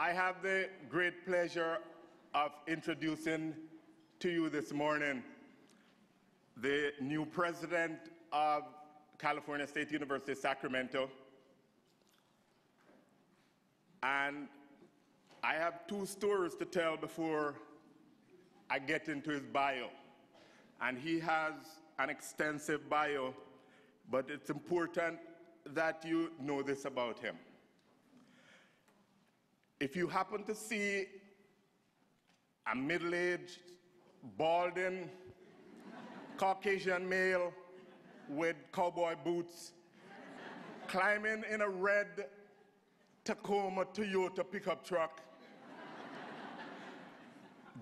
I have the great pleasure of introducing to you this morning the new president of California State University, Sacramento. And I have two stories to tell before I get into his bio. And he has an extensive bio, but it's important that you know this about him. If you happen to see a middle-aged, balding, Caucasian male with cowboy boots climbing in a red Tacoma Toyota pickup truck,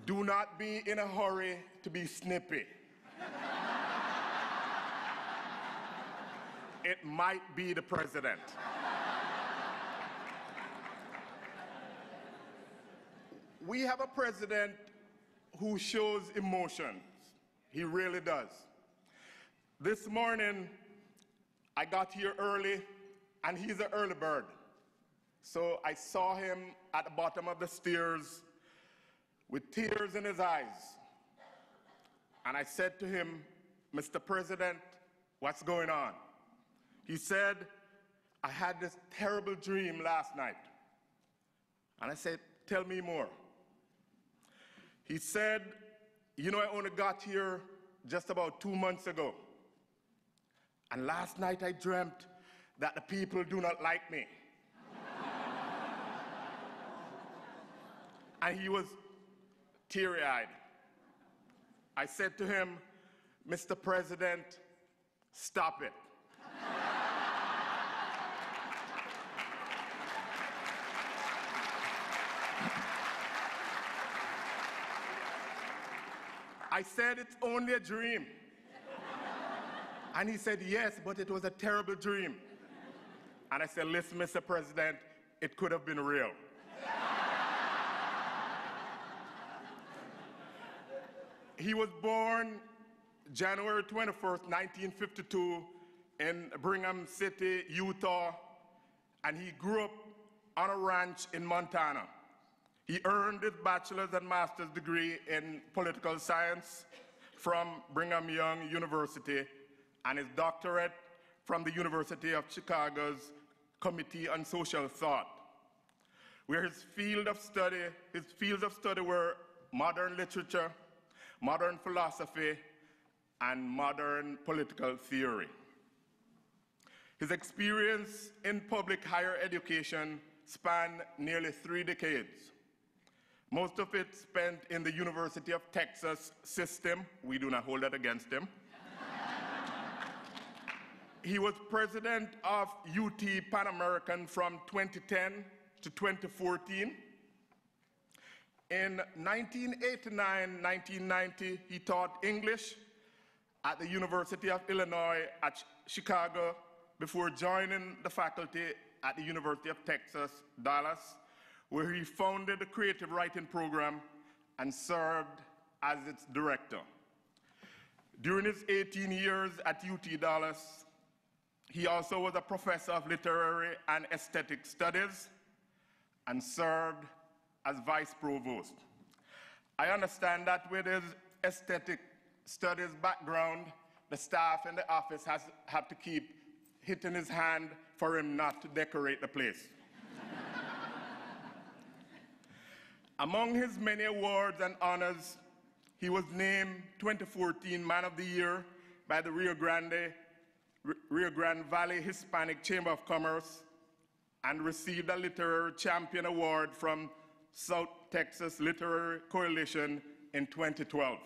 do not be in a hurry to be snippy. It might be the president. We have a president who shows emotions. He really does. This morning, I got here early, and he's an early bird. So I saw him at the bottom of the stairs with tears in his eyes. And I said to him, "Mr. President, what's going on?" He said, "I had this terrible dream last night." And I said, "Tell me more." He said, "You know, I only got here just about 2 months ago. And last night I dreamt that the people do not like me." And he was teary-eyed. I said to him, "Mr. President, stop it." I said, "It's only a dream." And he said, "Yes, but it was a terrible dream." And I said, "Listen, Mr. President, it could have been real." He was born January 21st, 1952, in Brigham City, Utah, and he grew up on a ranch in Montana. He earned his bachelor's and master's degree in political science from Brigham Young University and his doctorate from the University of Chicago's Committee on Social Thought, where his fields of study were modern literature, modern philosophy, and modern political theory. His experience in public higher education spanned nearly 3 decades. Most of it spent in the University of Texas system. We do not hold that against him. He was president of UT Pan American from 2010 to 2014. In 1989, 1990, he taught English at the University of Illinois at Chicago before joining the faculty at the University of Texas, Dallas, where he founded the creative writing program and served as its director. During his 18 years at UT Dallas, he also was a professor of literary and aesthetic studies and served as vice provost. I understand that with his aesthetic studies background, the staff in the office has had to keep hitting his hand for him not to decorate the place. Among his many awards and honors, he was named 2014 Man of the Year by the Rio Grande Valley Hispanic Chamber of Commerce and received a Literary Champion Award from South Texas Literary Coalition in 2012.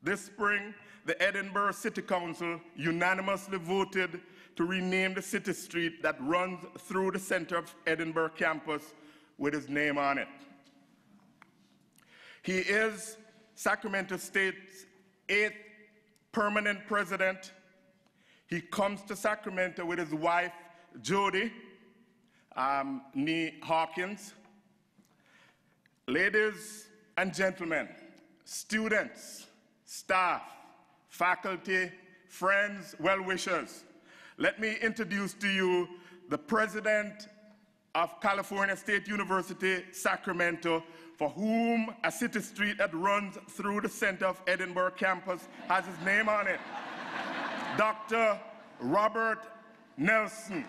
This spring, the Edinburgh City Council unanimously voted to rename the city street that runs through the center of Edinburgh campus with his name on it. He is Sacramento State's 8th permanent president. He comes to Sacramento with his wife, Jodie Nee Hawkins. Ladies and gentlemen, students, staff, faculty, friends, well-wishers, let me introduce to you the president of California State University, Sacramento, for whom a city street that runs through the center of Edinburgh campus has his name on it, Dr. Robert Nelson.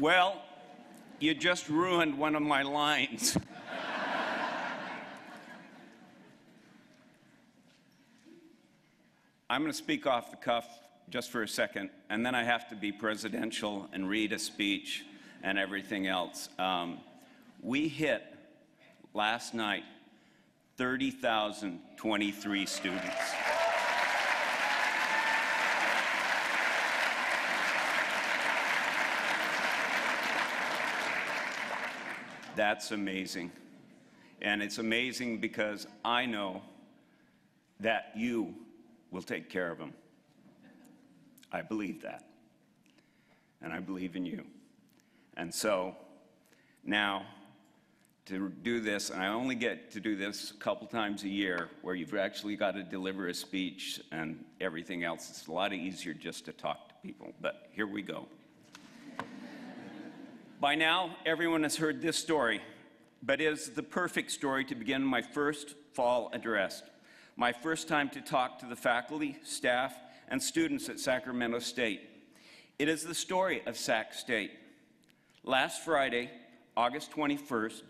Well, you just ruined one of my lines. I'm going to speak off the cuff just for a second, and then I have to be presidential and read a speech and everything else. We hit, last night, 30,023 students. That's amazing. And it's amazing because I know that you will take care of them. I believe that. And I believe in you. And so now to do this, and I only get to do this a couple times a year where you've actually got to deliver a speech and everything else. It's a lot easier just to talk to people, but here we go. By now, everyone has heard this story, but it is the perfect story to begin my first fall address, my first time to talk to the faculty, staff, and students at Sacramento State. It is the story of Sac State. Last Friday, August 21st,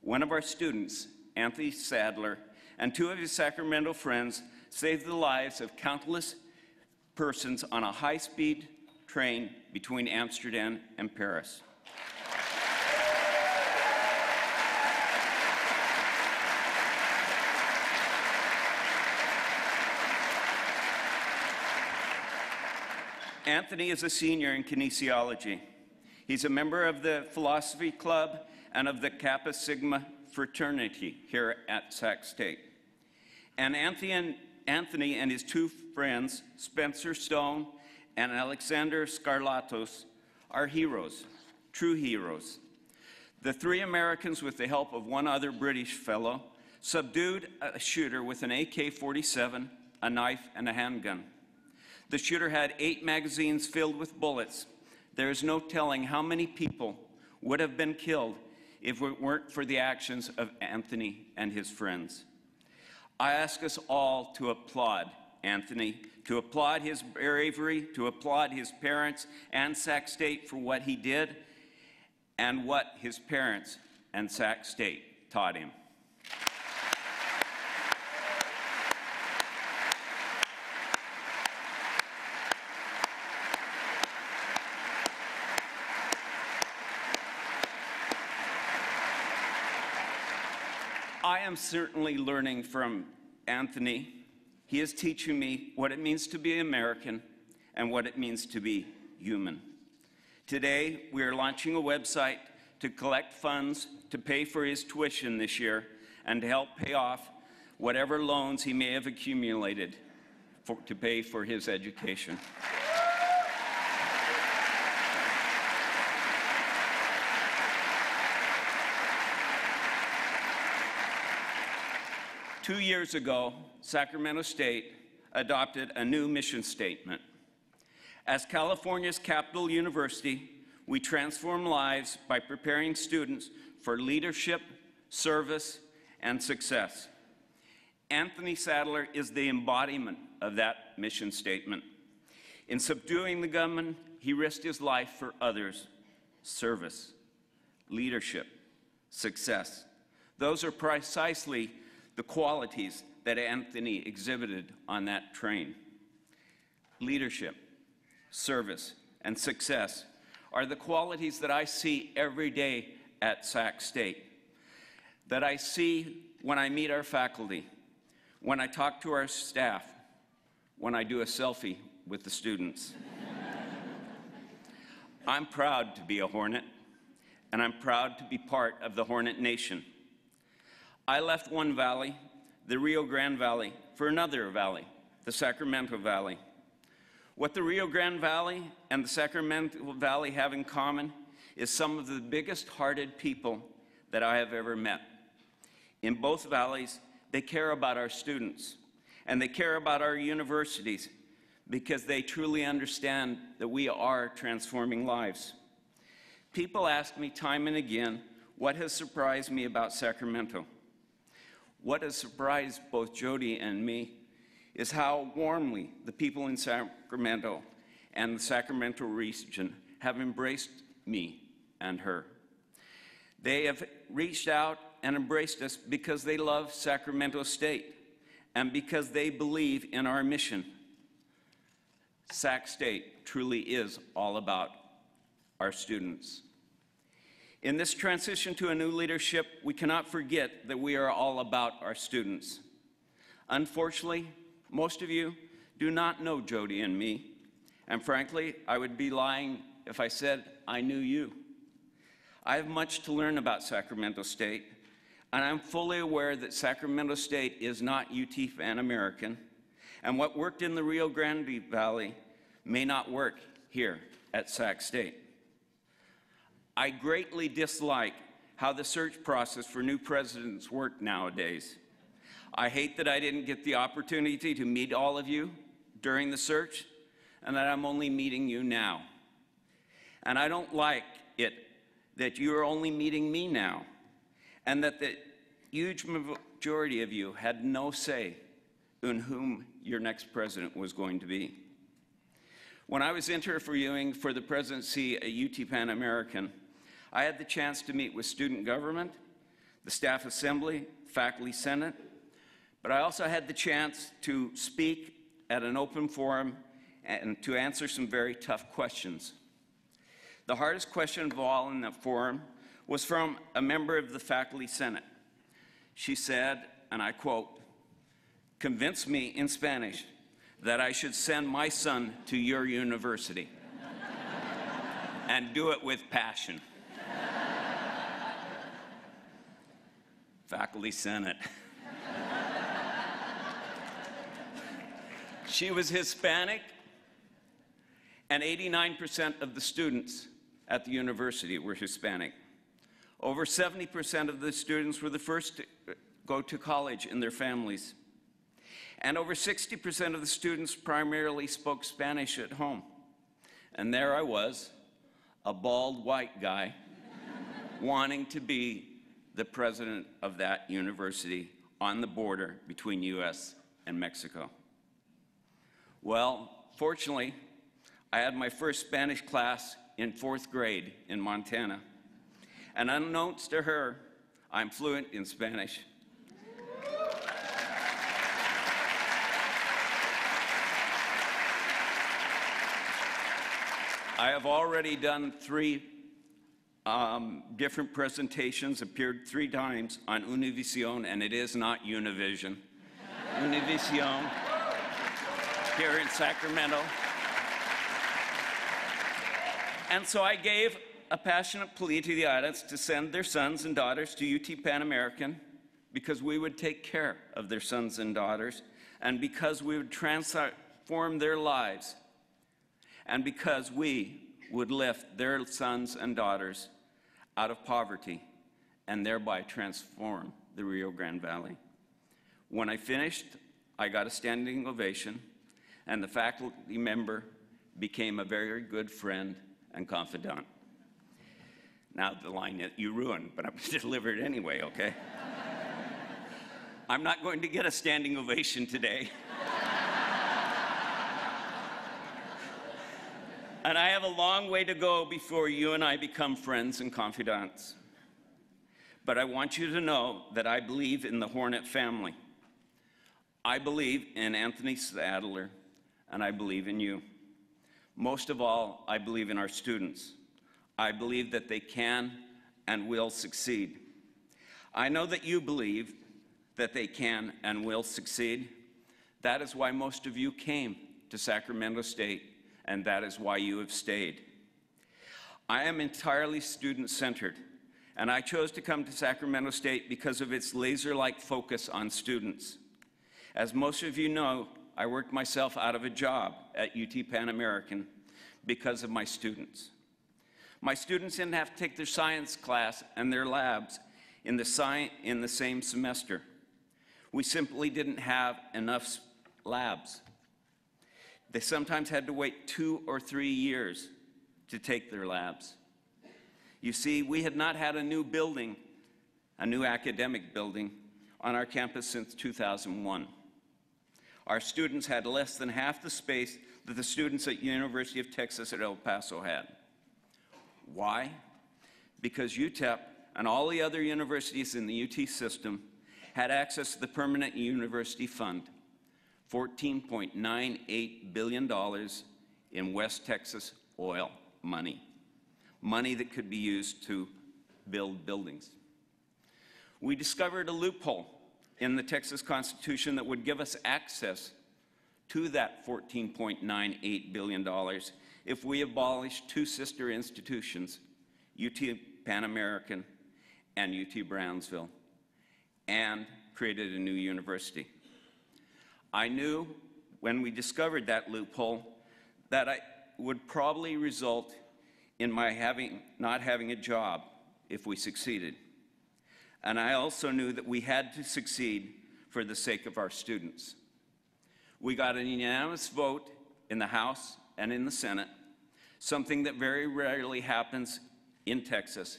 one of our students, Anthony Sadler, and two of his Sacramento friends saved the lives of countless persons on a high-speed train between Amsterdam and Paris. Anthony is a senior in kinesiology. He's a member of the philosophy club and of the Kappa Sigma fraternity here at Sac State. And Anthony and his two friends, Spencer Stone and Alexander Scarlatos, are heroes, true heroes. The three Americans, with the help of one other British fellow, subdued a shooter with an AK-47, a knife, and a handgun. The shooter had 8 magazines filled with bullets. There is no telling how many people would have been killed if it weren't for the actions of Anthony and his friends. I ask us all to applaud Anthony, to applaud his bravery, to applaud his parents and Sac State for what he did and what his parents and Sac State taught him. I am certainly learning from Anthony. He is teaching me what it means to be American and what it means to be human. Today, we are launching a website to collect funds to pay for his tuition this year and to help pay off whatever loans he may have accumulated to pay for his education. Two years ago, Sacramento State adopted a new mission statement. As California's capital university, we transform lives by preparing students for leadership, service, and success. Anthony Sadler is the embodiment of that mission statement. In subduing the gunman, he risked his life for others. Service, leadership, success. Those are precisely the qualities that Anthony exhibited on that train. Leadership, service, and success are the qualities that I see every day at Sac State, that I see when I meet our faculty, when I talk to our staff, when I do a selfie with the students. I'm proud to be a Hornet, and I'm proud to be part of the Hornet Nation. I left one valley, the Rio Grande Valley, for another valley, the Sacramento Valley. What the Rio Grande Valley and the Sacramento Valley have in common is some of the biggest-hearted people that I have ever met. In both valleys, they care about our students, and they care about our universities, because they truly understand that we are transforming lives. People ask me time and again, what has surprised me about Sacramento? What has surprised both Jodie and me is how warmly the people in Sacramento and the Sacramento region have embraced me and her. They have reached out and embraced us because they love Sacramento State and because they believe in our mission. Sac State truly is all about our students. In this transition to a new leadership, we cannot forget that we are all about our students. Unfortunately, most of you do not know Jodie and me, and frankly, I would be lying if I said I knew you. I have much to learn about Sacramento State, and I'm fully aware that Sacramento State is not UT Pan American, and what worked in the Rio Grande Valley may not work here at Sac State. I greatly dislike how the search process for new presidents works nowadays. I hate that I didn't get the opportunity to meet all of you during the search, and that I'm only meeting you now. And I don't like it that you're only meeting me now, and that the huge majority of you had no say in whom your next president was going to be. When I was interviewing for the presidency at UT Pan American, I had the chance to meet with student government, the staff assembly, faculty senate, but I also had the chance to speak at an open forum and to answer some very tough questions. The hardest question of all in that forum was from a member of the faculty senate. She said, and I quote, "Convince me in Spanish that I should send my son to your university and do it with passion." Faculty senate. She was Hispanic, and 89% of the students at the university were Hispanic. Over 70% of the students were the first to go to college in their families. And over 60% of the students primarily spoke Spanish at home. And there I was, a bald white guy, wanting to be the president of that university on the border between US and Mexico. Well, fortunately, I had my first Spanish class in 4th grade in Montana. And unbeknownst to her, I'm fluent in Spanish. I have already done 3 different presentations, appeared 3 times on Univision, and it is not Univision. Univision, here in Sacramento. And so I gave a passionate plea to the audience to send their sons and daughters to UT Pan American because we would take care of their sons and daughters, and because we would transform their lives, and because we would lift their sons and daughters out of poverty and thereby transform the Rio Grande Valley. When I finished, I got a standing ovation, and the faculty member became a very good friend and confidant. Now the line that you ruined, but I'm going to deliver it anyway, okay? I'm not going to get a standing ovation today. And I have a long way to go before you and I become friends and confidants. But I want you to know that I believe in the Hornet family. I believe in Anthony Sadler, and I believe in you. Most of all, I believe in our students. I believe that they can and will succeed. I know that you believe that they can and will succeed. That is why most of you came to Sacramento State, and that is why you have stayed. I am entirely student-centered, and I chose to come to Sacramento State because of its laser-like focus on students. As most of you know, I worked myself out of a job at UT Pan American because of my students. My students didn't have to take their science class and their labs in the same semester. We simply didn't have enough labs. They sometimes had to wait 2 or 3 years to take their labs. You see, we had not had a new building, a new academic building, on our campus since 2001. Our students had less than half the space that the students at University of Texas at El Paso had. Why? Because UTEP and all the other universities in the UT system had access to the Permanent University Fund, $14.98 billion in West Texas oil money, money that could be used to build buildings. We discovered a loophole in the Texas Constitution that would give us access to that $14.98 billion if we abolished two sister institutions, UT Pan American and UT Brownsville, and created a new university. I knew when we discovered that loophole that it would probably result in my not having a job if we succeeded. And I also knew that we had to succeed for the sake of our students. We got a unanimous vote in the House and in the Senate, something that very rarely happens in Texas.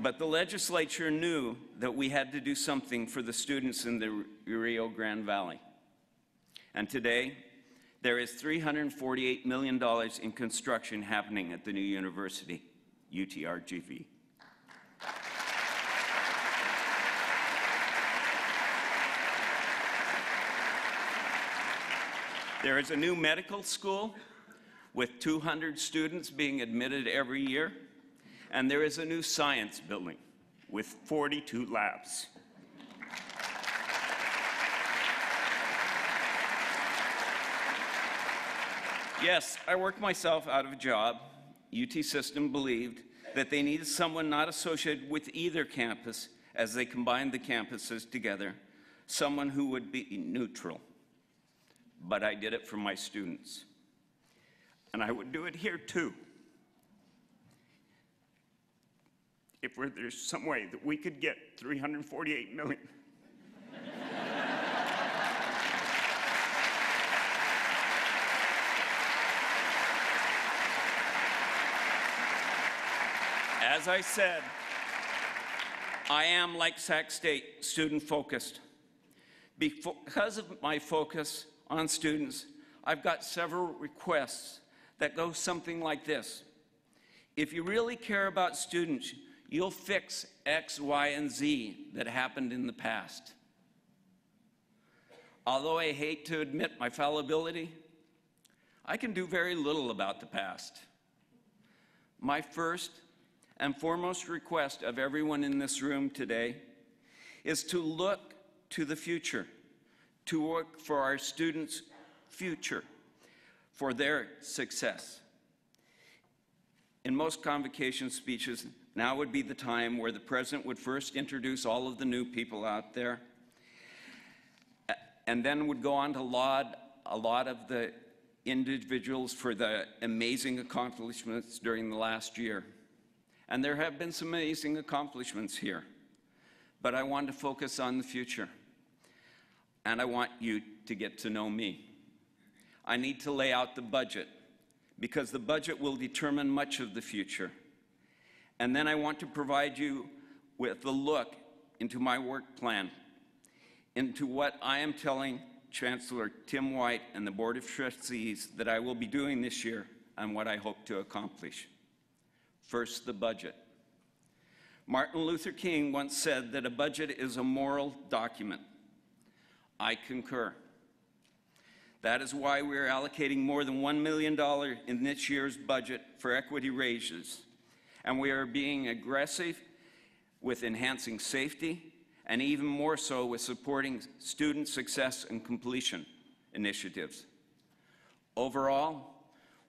But the legislature knew that we had to do something for the students in the Rio Grande Valley. And today, there is $348 million in construction happening at the new university, UTRGV. There is a new medical school with 200 students being admitted every year, and there is a new science building with 42 labs. Yes, I worked myself out of a job. UT System believed that they needed someone not associated with either campus as they combined the campuses together, someone who would be neutral. But I did it for my students. And I would do it here too. If there's some way that we could get 348 million. As I said, I am, like Sac State, student-focused. Because of my focus on students, I've got several requests that go something like this. If you really care about students, you'll fix X, Y, and Z that happened in the past. Although I hate to admit my fallibility, I can do very little about the past. My first and foremost request of everyone in this room today is to look to the future, to work for our students' future, for their success. In most convocation speeches, now would be the time where the president would first introduce all of the new people out there, and then would go on to laud a lot of the individuals for the amazing accomplishments during the last year. And there have been some amazing accomplishments here, but I want to focus on the future. And I want you to get to know me. I need to lay out the budget, because the budget will determine much of the future. And then I want to provide you with a look into my work plan, into what I am telling Chancellor Tim White and the Board of Trustees that I will be doing this year and what I hope to accomplish. First, the budget. Martin Luther King once said that a budget is a moral document. I concur. That is why we are allocating more than $1 million in this year's budget for equity raises. And we are being aggressive with enhancing safety, and even more so with supporting student success and completion initiatives, Overall,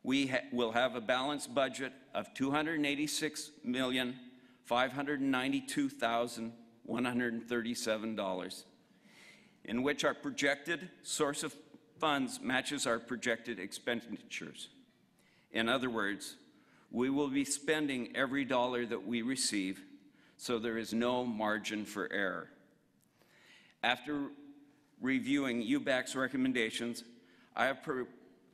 we will have a balanced budget of $286,592,137, in which our projected source of funds matches our projected expenditures. In other words, we will be spending every dollar that we receive, so there is no margin for error. After reviewing UBAC's recommendations, I have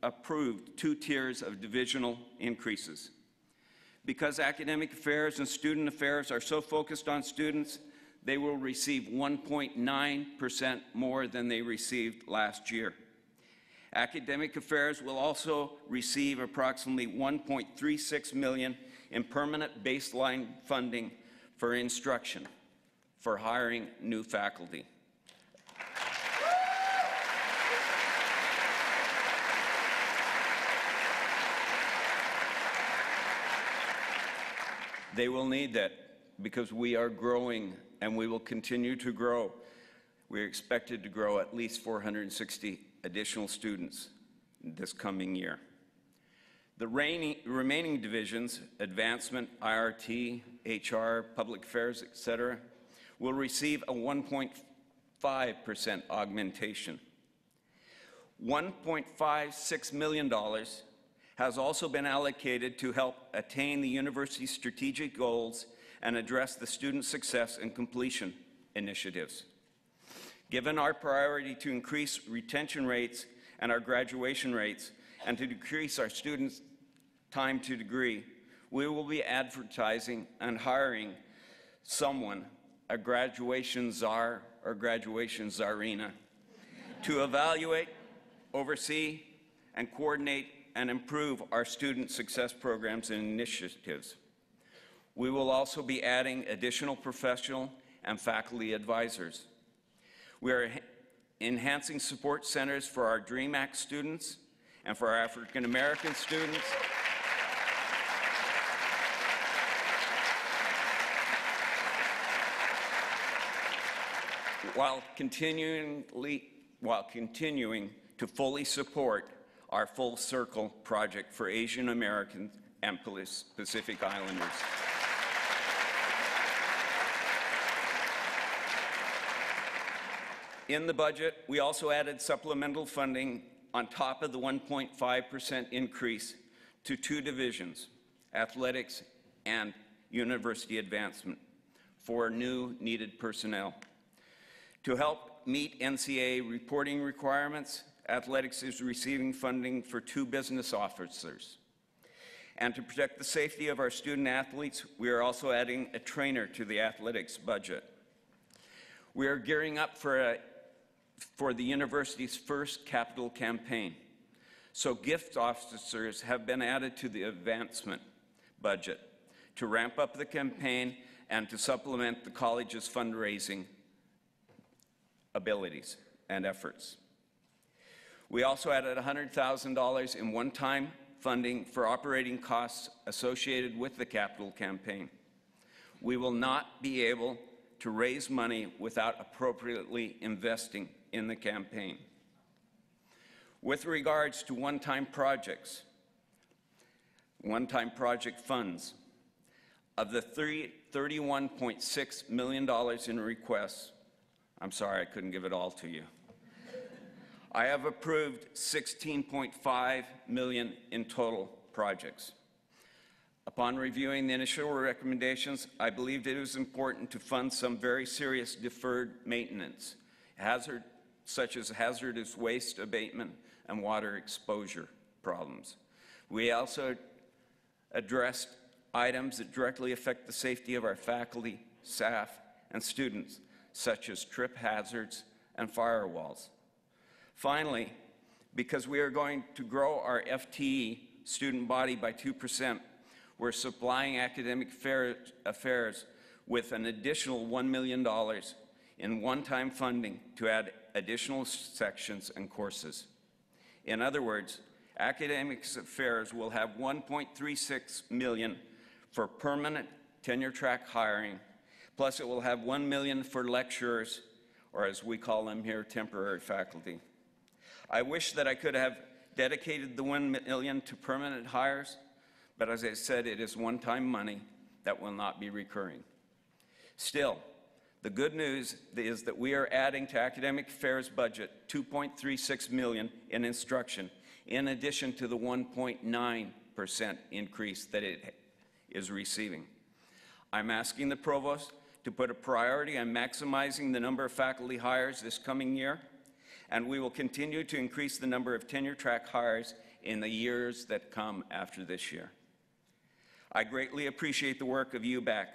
approved two tiers of divisional increases. Because academic affairs and student affairs are so focused on students, they will receive 1.9% more than they received last year. Academic affairs will also receive approximately $1.36 million in permanent baseline funding for instruction, for hiring new faculty. They will need that because we are growing and we will continue to grow. We're expected to grow at least 460 additional students this coming year. The remaining divisions, advancement, IRT, HR, public affairs, etc., will receive a 1.5% augmentation. $1.56 million has also been allocated to help attain the university's strategic goals and address the student success and completion initiatives. Given our priority to increase retention rates and our graduation rates and to decrease our students' time to degree, we will be advertising and hiring someone, a graduation czar or graduation czarina, to evaluate, oversee, and coordinate and improve our student success programs and initiatives. We will also be adding additional professional and faculty advisors. We are enhancing support centers for our DREAM Act students and for our African American students. While continuing to fully support our Full Circle project for Asian Americans and Pacific Islanders. In the budget, we also added supplemental funding on top of the 1.5% increase to two divisions, athletics and university advancement, for new needed personnel. To help meet NCAA reporting requirements, athletics is receiving funding for 2 business officers. And to protect the safety of our student athletes, we are also adding a trainer to the athletics budget. We are gearing up for the university's first capital campaign. So gift officers have been added to the advancement budget to ramp up the campaign and to supplement the college's fundraising abilities and efforts. We also added $100,000 in one-time funding for operating costs associated with the capital campaign. We will not be able to raise money without appropriately investing in the campaign. With regards to one-time project funds, of the $31.6 million in requests, I'm sorry I couldn't give it all to you, I have approved $16.5 million in total projects. Upon reviewing the initial recommendations, I believed it was important to fund some very serious deferred maintenance, such as hazardous waste abatement and water exposure problems. We also addressed items that directly affect the safety of our faculty, staff, and students, such as trip hazards and firewalls. Finally, because we are going to grow our FTE student body by 2%, we're supplying academic affairs with an additional $1 million in one-time funding to add additional sections and courses. In other words, academic affairs will have $1.36 million for permanent tenure-track hiring, plus it will have $1 million for lecturers, or as we call them here, temporary faculty. I wish that I could have dedicated the $1 million to permanent hires, but as I said, it is one-time money that will not be recurring. Still, the good news is that we are adding to academic affairs budget $2.36 million in instruction, in addition to the 1.9% increase that it is receiving. I'm asking the provost to put a priority on maximizing the number of faculty hires this coming year, and we will continue to increase the number of tenure-track hires in the years that come after this year. I greatly appreciate the work of UBAC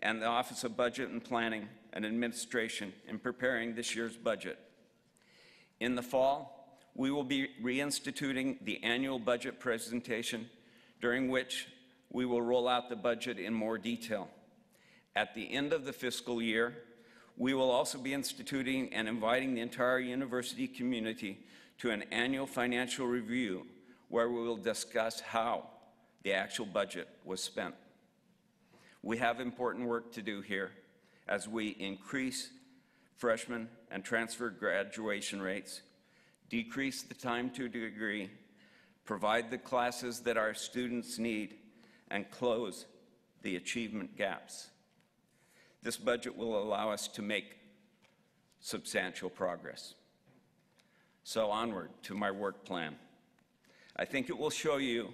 and the Office of Budget and Planning and Administration in preparing this year's budget. In the fall, we will be reinstituting the annual budget presentation, during which we will roll out the budget in more detail. At the end of the fiscal year, we will also be instituting and inviting the entire university community to an annual financial review where we will discuss how the actual budget was spent. We have important work to do here as we increase freshman and transfer graduation rates, decrease the time to degree, provide the classes that our students need, and close the achievement gaps. This budget will allow us to make substantial progress. So onward to my work plan. I think it will show you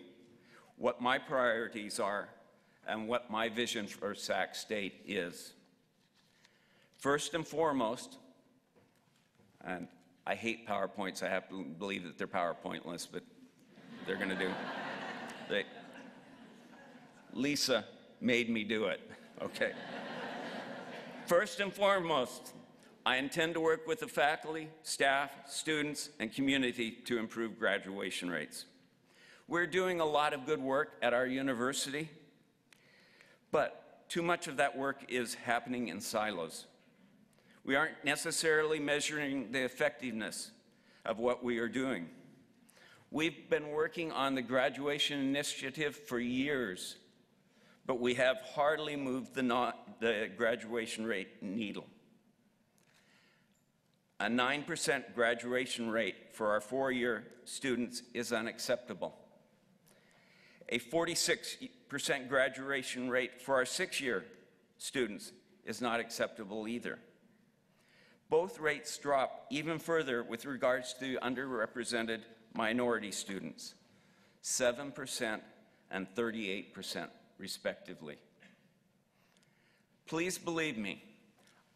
what my priorities are and what my vision for Sac State is. First and foremost, and I hate PowerPoints, I have to believe that they're PowerPointless, but they're gonna do. Lisa made me do it, okay. First and foremost, I intend to work with the faculty, staff, students, and community to improve graduation rates. We're doing a lot of good work at our university, but too much of that work is happening in silos. We aren't necessarily measuring the effectiveness of what we are doing. We've been working on the graduation initiative for years, but we have hardly moved the graduation rate needle. A 9% graduation rate for our four-year students is unacceptable. A 46% graduation rate for our six-year students is not acceptable either. Both rates drop even further with regards to underrepresented minority students, 7% and 38%. Respectively. Please believe me,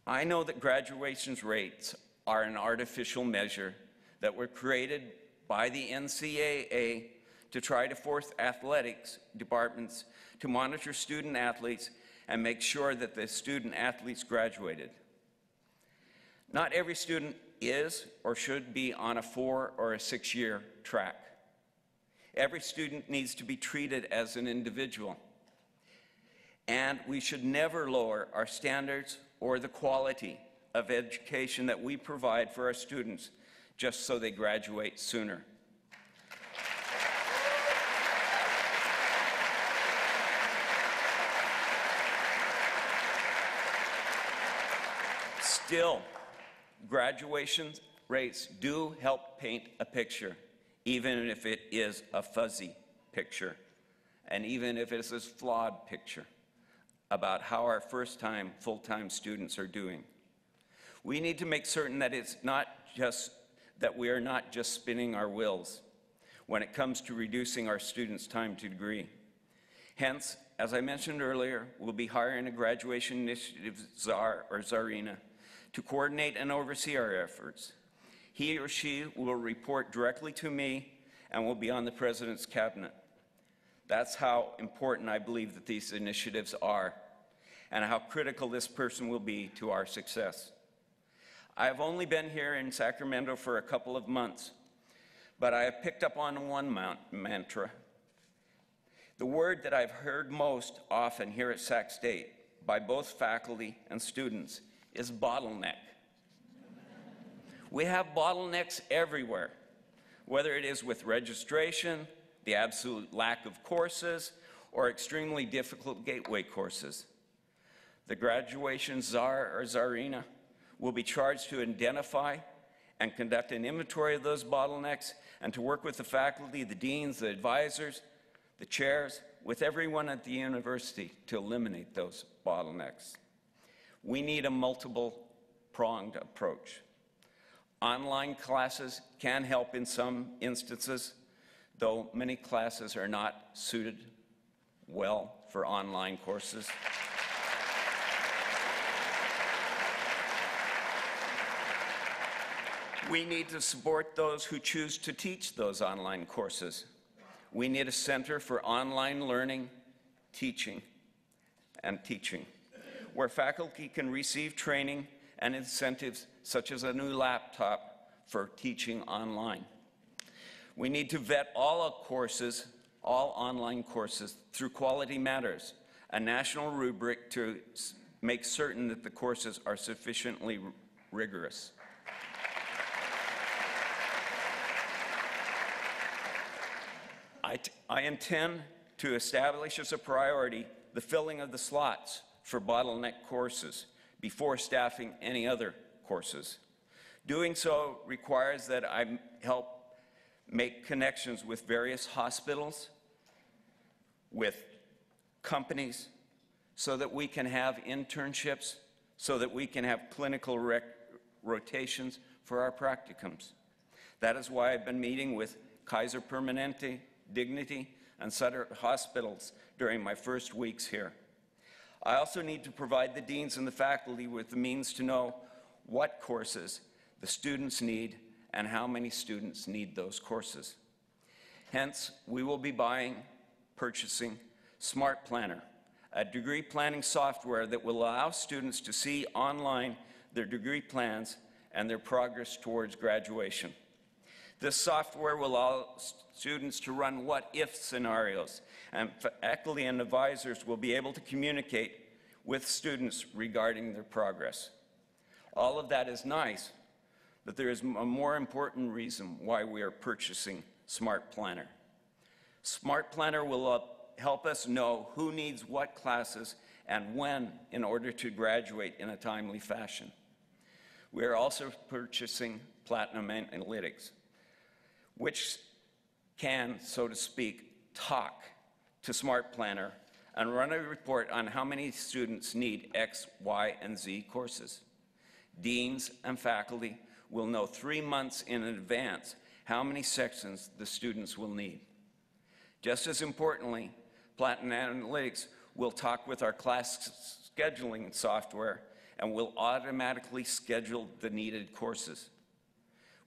I know that graduation rates are an artificial measure that were created by the NCAA to try to force athletics departments to monitor student athletes and make sure that the student athletes graduated. Not every student is or should be on a 4 or a 6 year track. Every student needs to be treated as an individual. And we should never lower our standards or the quality of education that we provide for our students just so they graduate sooner. Still, graduation rates do help paint a picture, even if it is a fuzzy picture, and even if it is a flawed picture about how our first-time, full-time students are doing. We need to make certain that we are not just spinning our wheels when it comes to reducing our students' time to degree. Hence, as I mentioned earlier, we'll be hiring a graduation initiative czar or czarina to coordinate and oversee our efforts. He or she will report directly to me and will be on the president's cabinet. That's how important I believe that these initiatives are and how critical this person will be to our success. I have only been here in Sacramento for a couple of months, but I have picked up on one mantra. The word that I've heard most often here at Sac State by both faculty and students is bottleneck. We have bottlenecks everywhere, whether it is with registration, the absolute lack of courses, or extremely difficult gateway courses. The graduation czar or czarina will be charged to identify and conduct an inventory of those bottlenecks, and to work with the faculty, the deans, the advisors, the chairs, with everyone at the university to eliminate those bottlenecks. We need a multiple-pronged approach. Online classes can help in some instances, though many classes are not suited well for online courses. We need to support those who choose to teach those online courses. We need a center for online learning, teaching, where faculty can receive training and incentives such as a new laptop for teaching online. We need to vet all online courses, through Quality Matters, a national rubric to make certain that the courses are sufficiently rigorous. I intend to establish as a priority the filling of the slots for bottleneck courses before staffing any other courses. Doing so requires that I help make connections with various hospitals, with companies, so that we can have internships, so that we can have clinical rotations for our practicums. That is why I've been meeting with Kaiser Permanente, Dignity, and Sutter Hospitals during my first weeks here. I also need to provide the deans and the faculty with the means to know what courses the students need and how many students need those courses. Hence, we will be purchasing Smart Planner, a degree planning software that will allow students to see online their degree plans and their progress towards graduation. This software will allow students to run what-if scenarios, and faculty and advisors will be able to communicate with students regarding their progress. All of that is nice, but there is a more important reason why we are purchasing Smart Planner. Smart Planner will help us know who needs what classes and when in order to graduate in a timely fashion. We are also purchasing Platinum Analytics, which can, so to speak, talk to Smart Planner and run a report on how many students need X, Y, and Z courses. Deans and faculty will know 3 months in advance how many sections the students will need. Just as importantly, Platinum Analytics will talk with our class scheduling software and will automatically schedule the needed courses.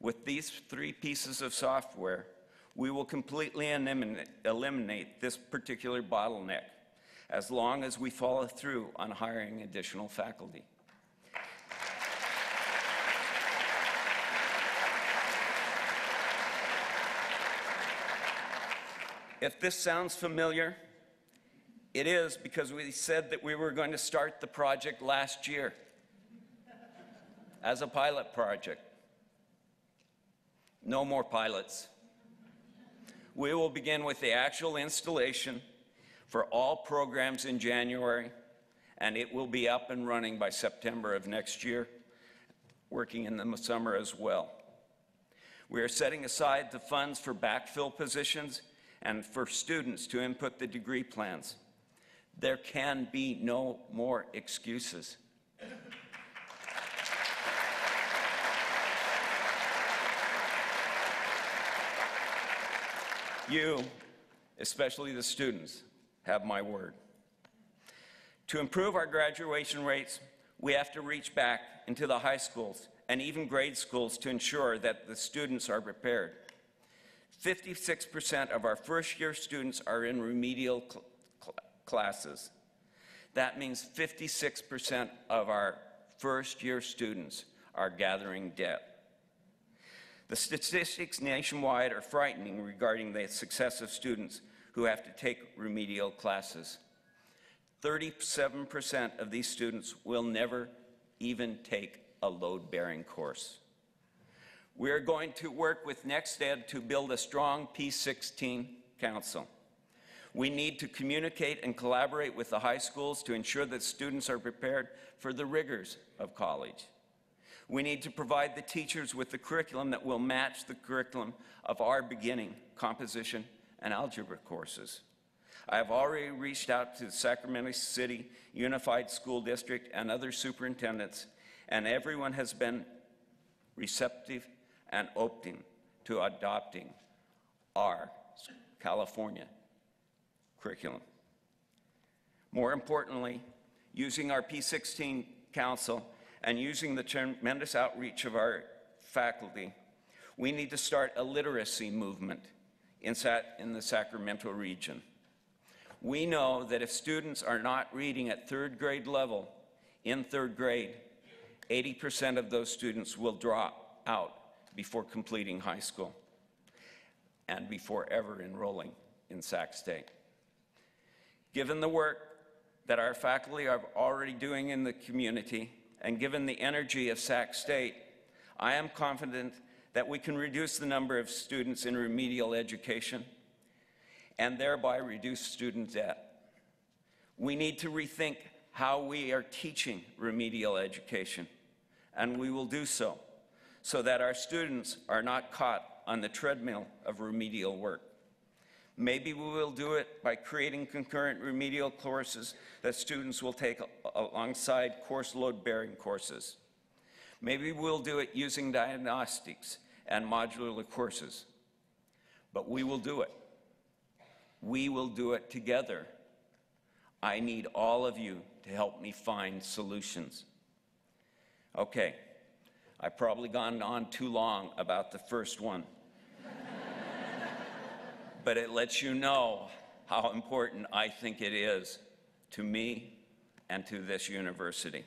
With these three pieces of software, we will completely eliminate this particular bottleneck, as long as we follow through on hiring additional faculty. If this sounds familiar, it is, because we said that we were going to start the project last year as a pilot project. No more pilots. We will begin with the actual installation for all programs in January, and it will be up and running by September of next year, working in the summer as well. We are setting aside the funds for backfill positions and for students to input the degree plans. There can be no more excuses. You, especially the students, have my word. To improve our graduation rates, we have to reach back into the high schools and even grade schools to ensure that the students are prepared. 56% of our first-year students are in remedial classes. That means 56% of our first-year students are gathering debt. The statistics nationwide are frightening regarding the success of students who have to take remedial classes. 37% of these students will never even take a load-bearing course. We are going to work with NextEd to build a strong P16 council. We need to communicate and collaborate with the high schools to ensure that students are prepared for the rigors of college. We need to provide the teachers with the curriculum that will match the curriculum of our beginning composition and algebra courses. I have already reached out to the Sacramento City Unified School District and other superintendents, and everyone has been receptive and open to adopting our California curriculum. More importantly, using our P16 Council and using the tremendous outreach of our faculty, we need to start a literacy movement in the Sacramento region. We know that if students are not reading at third grade level, in third grade, 80% of those students will drop out before completing high school and before ever enrolling in Sac State. Given the work that our faculty are already doing in the community and given the energy of Sac State, I am confident that we can reduce the number of students in remedial education and thereby reduce student debt. We need to rethink how we are teaching remedial education, and we will do so, so that our students are not caught on the treadmill of remedial work. Maybe we will do it by creating concurrent remedial courses that students will take alongside course load-bearing courses. Maybe we'll do it using diagnostics and modular courses, but we will do it. We will do it together. I need all of you to help me find solutions. Okay, I've probably gone on too long about the first one, but it lets you know how important I think it is to me and to this university.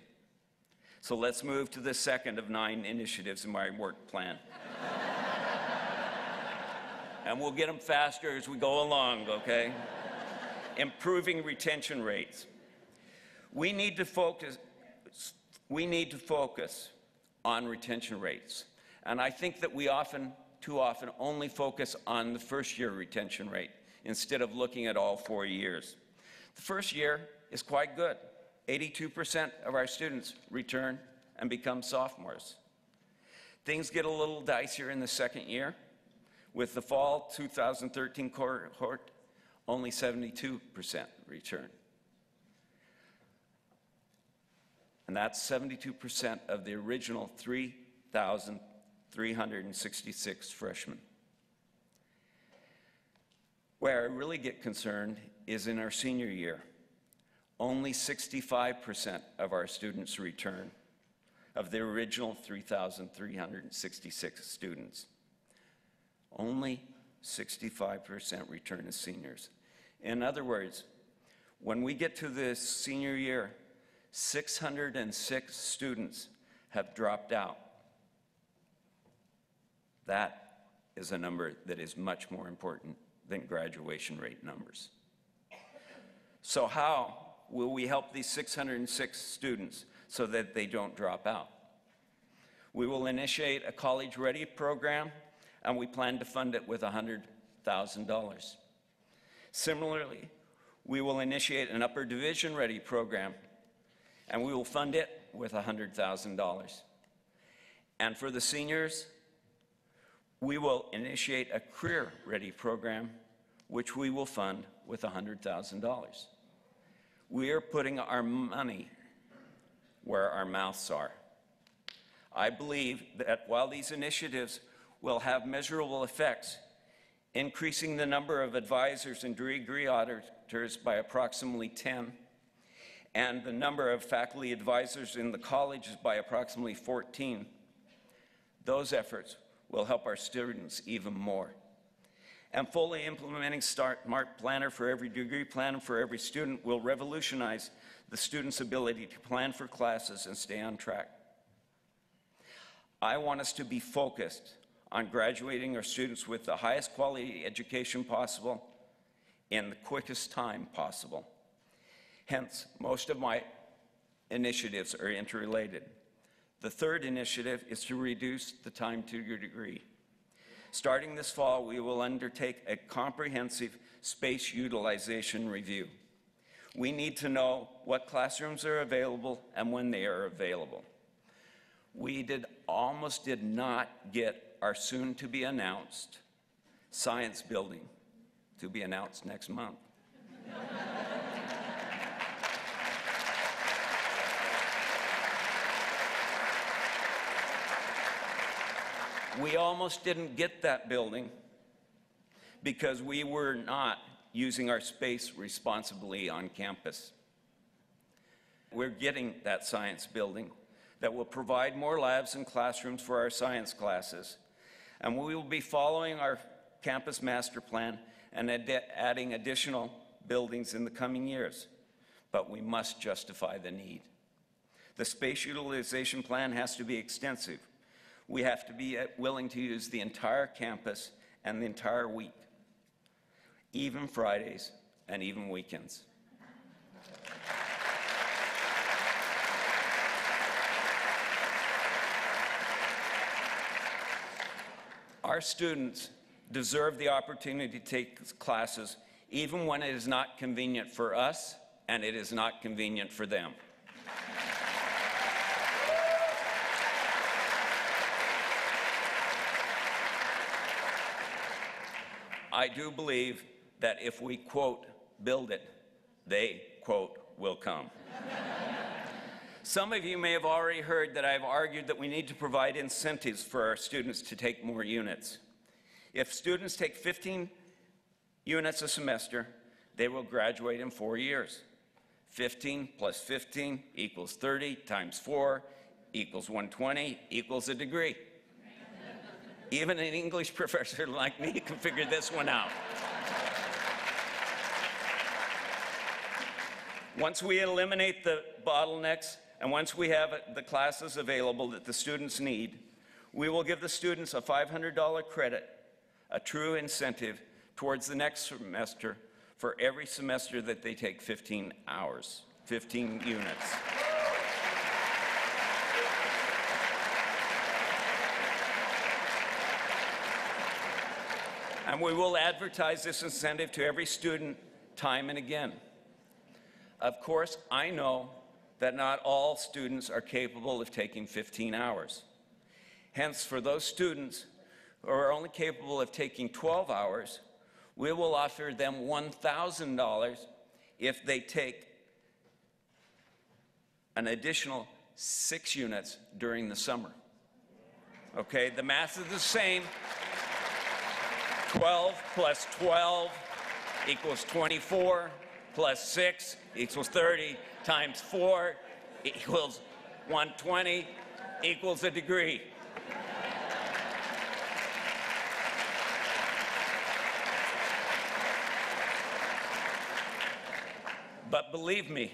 So let's move to the second of 9 initiatives in my work plan. And we'll get them faster as we go along, okay? Improving retention rates. We need to focus on retention rates. And I think that we often, too often, only focus on the first year retention rate instead of looking at all 4 years. The first year is quite good. 82% of our students return and become sophomores. Things get a little dicier in the second year. With the fall 2013 cohort, only 72% return. And that's 72% of the original 3,366 freshmen. Where I really get concerned is in our senior year. Only 65% of our students return of the original 3,366 students. Only 65% return as seniors. In other words, when we get to this senior year, 606 students have dropped out. That is a number that is much more important than graduation rate numbers. So how will we help these 606 students so that they don't drop out? We will initiate a college ready program, and we plan to fund it with $100,000. Similarly, we will initiate an upper division ready program, and we will fund it with $100,000. And for the seniors, we will initiate a career ready program, which we will fund with $100,000. We are putting our money where our mouths are. I believe that while these initiatives will have measurable effects, increasing the number of advisors and degree auditors by approximately 10, and the number of faculty advisors in the colleges by approximately 14. Those efforts will help our students even more. And fully implementing Smart Planner for every degree plan for every student will revolutionize the student's ability to plan for classes and stay on track. I want us to be focused on graduating our students with the highest quality education possible in the quickest time possible. Hence, most of my initiatives are interrelated. The third initiative is to reduce the time to your degree. Starting this fall, we will undertake a comprehensive space utilization review. We need to know what classrooms are available and when they are available. We did almost did not get our soon-to-be announced science building, to be announced next month. We almost didn't get that building because we were not using our space responsibly on campus. We're getting that science building that will provide more labs and classrooms for our science classes. And we will be following our campus master plan and adding additional buildings in the coming years. But we must justify the need. The space utilization plan has to be extensive. We have to be willing to use the entire campus and the entire week, even Fridays and even weekends. Our students deserve the opportunity to take classes even when it is not convenient for us and it is not convenient for them. I do believe that if we, quote, build it, they, quote, will come. Some of you may have already heard that I've argued that we need to provide incentives for our students to take more units. If students take 15 units a semester, they will graduate in 4 years. 15 plus 15 equals 30 times 4 equals 120 equals a degree. Even an English professor like me can figure this one out. Once we eliminate the bottlenecks, and once we have the classes available that the students need, we will give the students a $500 credit, a true incentive towards the next semester for every semester that they take 15 hours, 15 units. And we will advertise this incentive to every student time and again. Of course, I know that not all students are capable of taking 15 hours. Hence, for those students who are only capable of taking 12 hours, we will offer them $1,000 if they take an additional 6 units during the summer. Okay, the math is the same. 12 plus 12 equals 24, plus 6 equals 30, times 4 equals 120, equals a degree. But believe me,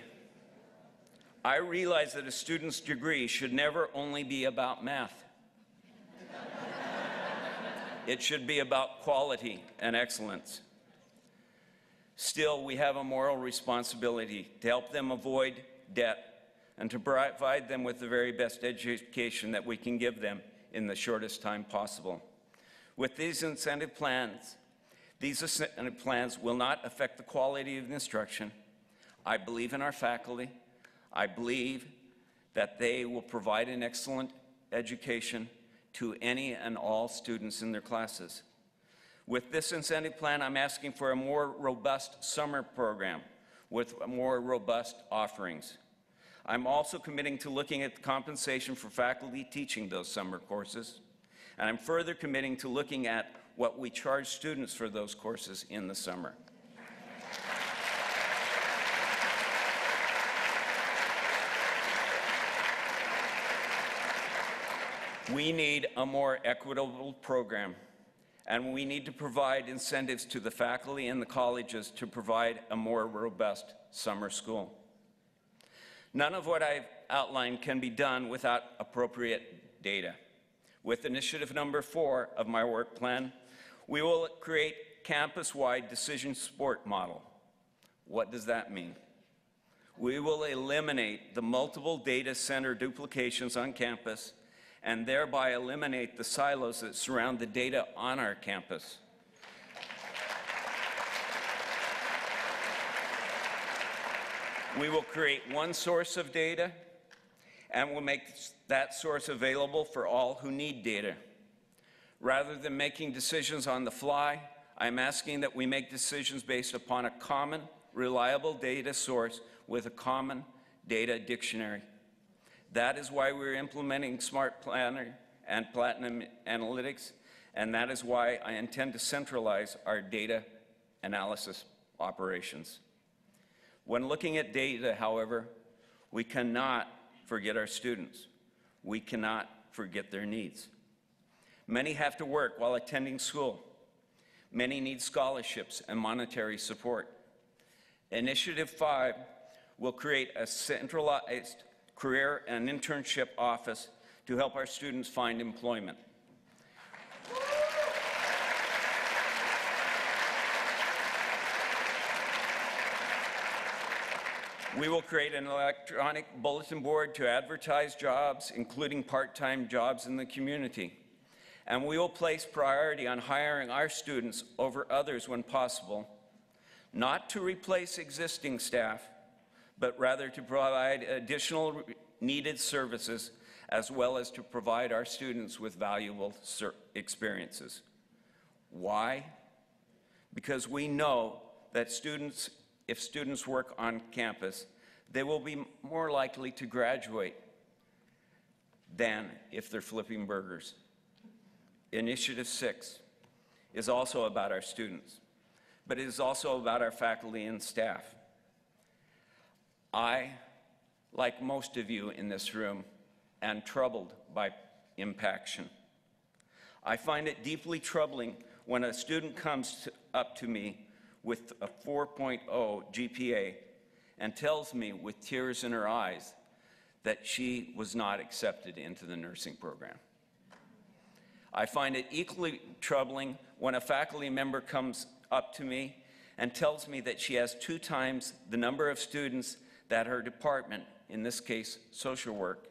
I realize that a student's degree should never only be about math. It should be about quality and excellence. Still, we have a moral responsibility to help them avoid debt and to provide them with the very best education that we can give them in the shortest time possible. With these incentive plans will not affect the quality of the instruction. I believe in our faculty. I believe that they will provide an excellent education to any and all students in their classes. With this incentive plan, I'm asking for a more robust summer program with more robust offerings. I'm also committing to looking at the compensation for faculty teaching those summer courses, and I'm further committing to looking at what we charge students for those courses in the summer. We need a more equitable program, and we need to provide incentives to the faculty and the colleges to provide a more robust summer school. None of what I've outlined can be done without appropriate data. With initiative number 4 of my work plan, we will create campus-wide decision support model. What does that mean? We will eliminate the multiple data center duplications on campus and thereby eliminate the silos that surround the data on our campus. We will create one source of data and will make that source available for all who need data. Rather than making decisions on the fly, I'm asking that we make decisions based upon a common, reliable data source with a common data dictionary. That is why we're implementing Smart Planner and Platinum Analytics, and that is why I intend to centralize our data analysis operations. When looking at data, however, we cannot forget our students. We cannot forget their needs. Many have to work while attending school. Many need scholarships and monetary support. Initiative 5 will create a centralized career and internship office to help our students find employment. We will create an electronic bulletin board to advertise jobs, including part-time jobs in the community. And we will place priority on hiring our students over others when possible, not to replace existing staff, but rather to provide additional needed services, as well as to provide our students with valuable experiences. Why? Because we know that students, if students work on campus, they will be more likely to graduate than if they're flipping burgers. Initiative 6 is also about our students, but it is also about our faculty and staff. I, like most of you in this room, am troubled by impaction. I find it deeply troubling when a student comes up to me with a 4.0 GPA and tells me with tears in her eyes that she was not accepted into the nursing program. I find it equally troubling when a faculty member comes up to me and tells me that she has 2 times the number of students that her department, in this case social work,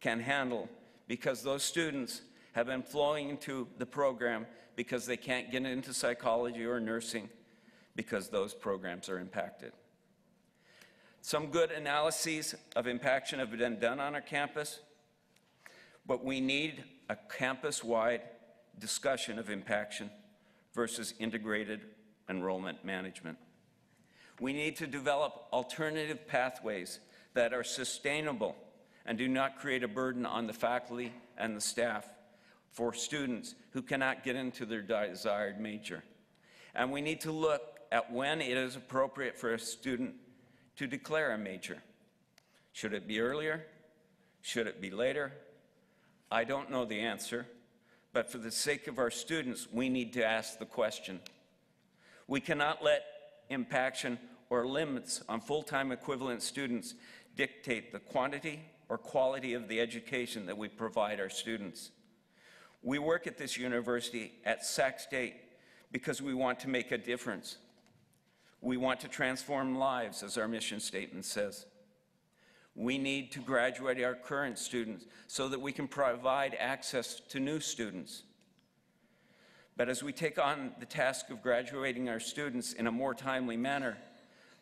can handle because those students have been flowing into the program because they can't get into psychology or nursing, because those programs are impacted. Some good analyses of impaction have been done on our campus, but we need a campus-wide discussion of impaction versus integrated enrollment management. We need to develop alternative pathways that are sustainable and do not create a burden on the faculty and the staff for students who cannot get into their desired major. And we need to look at when it is appropriate for a student to declare a major. Should it be earlier? Should it be later? I don't know the answer, but for the sake of our students, we need to ask the question. We cannot let impaction or limits on full-time equivalent students dictate the quantity or quality of the education that we provide our students. We work at this university at Sac State because we want to make a difference. We want to transform lives, as our mission statement says. We need to graduate our current students so that we can provide access to new students. But as we take on the task of graduating our students in a more timely manner,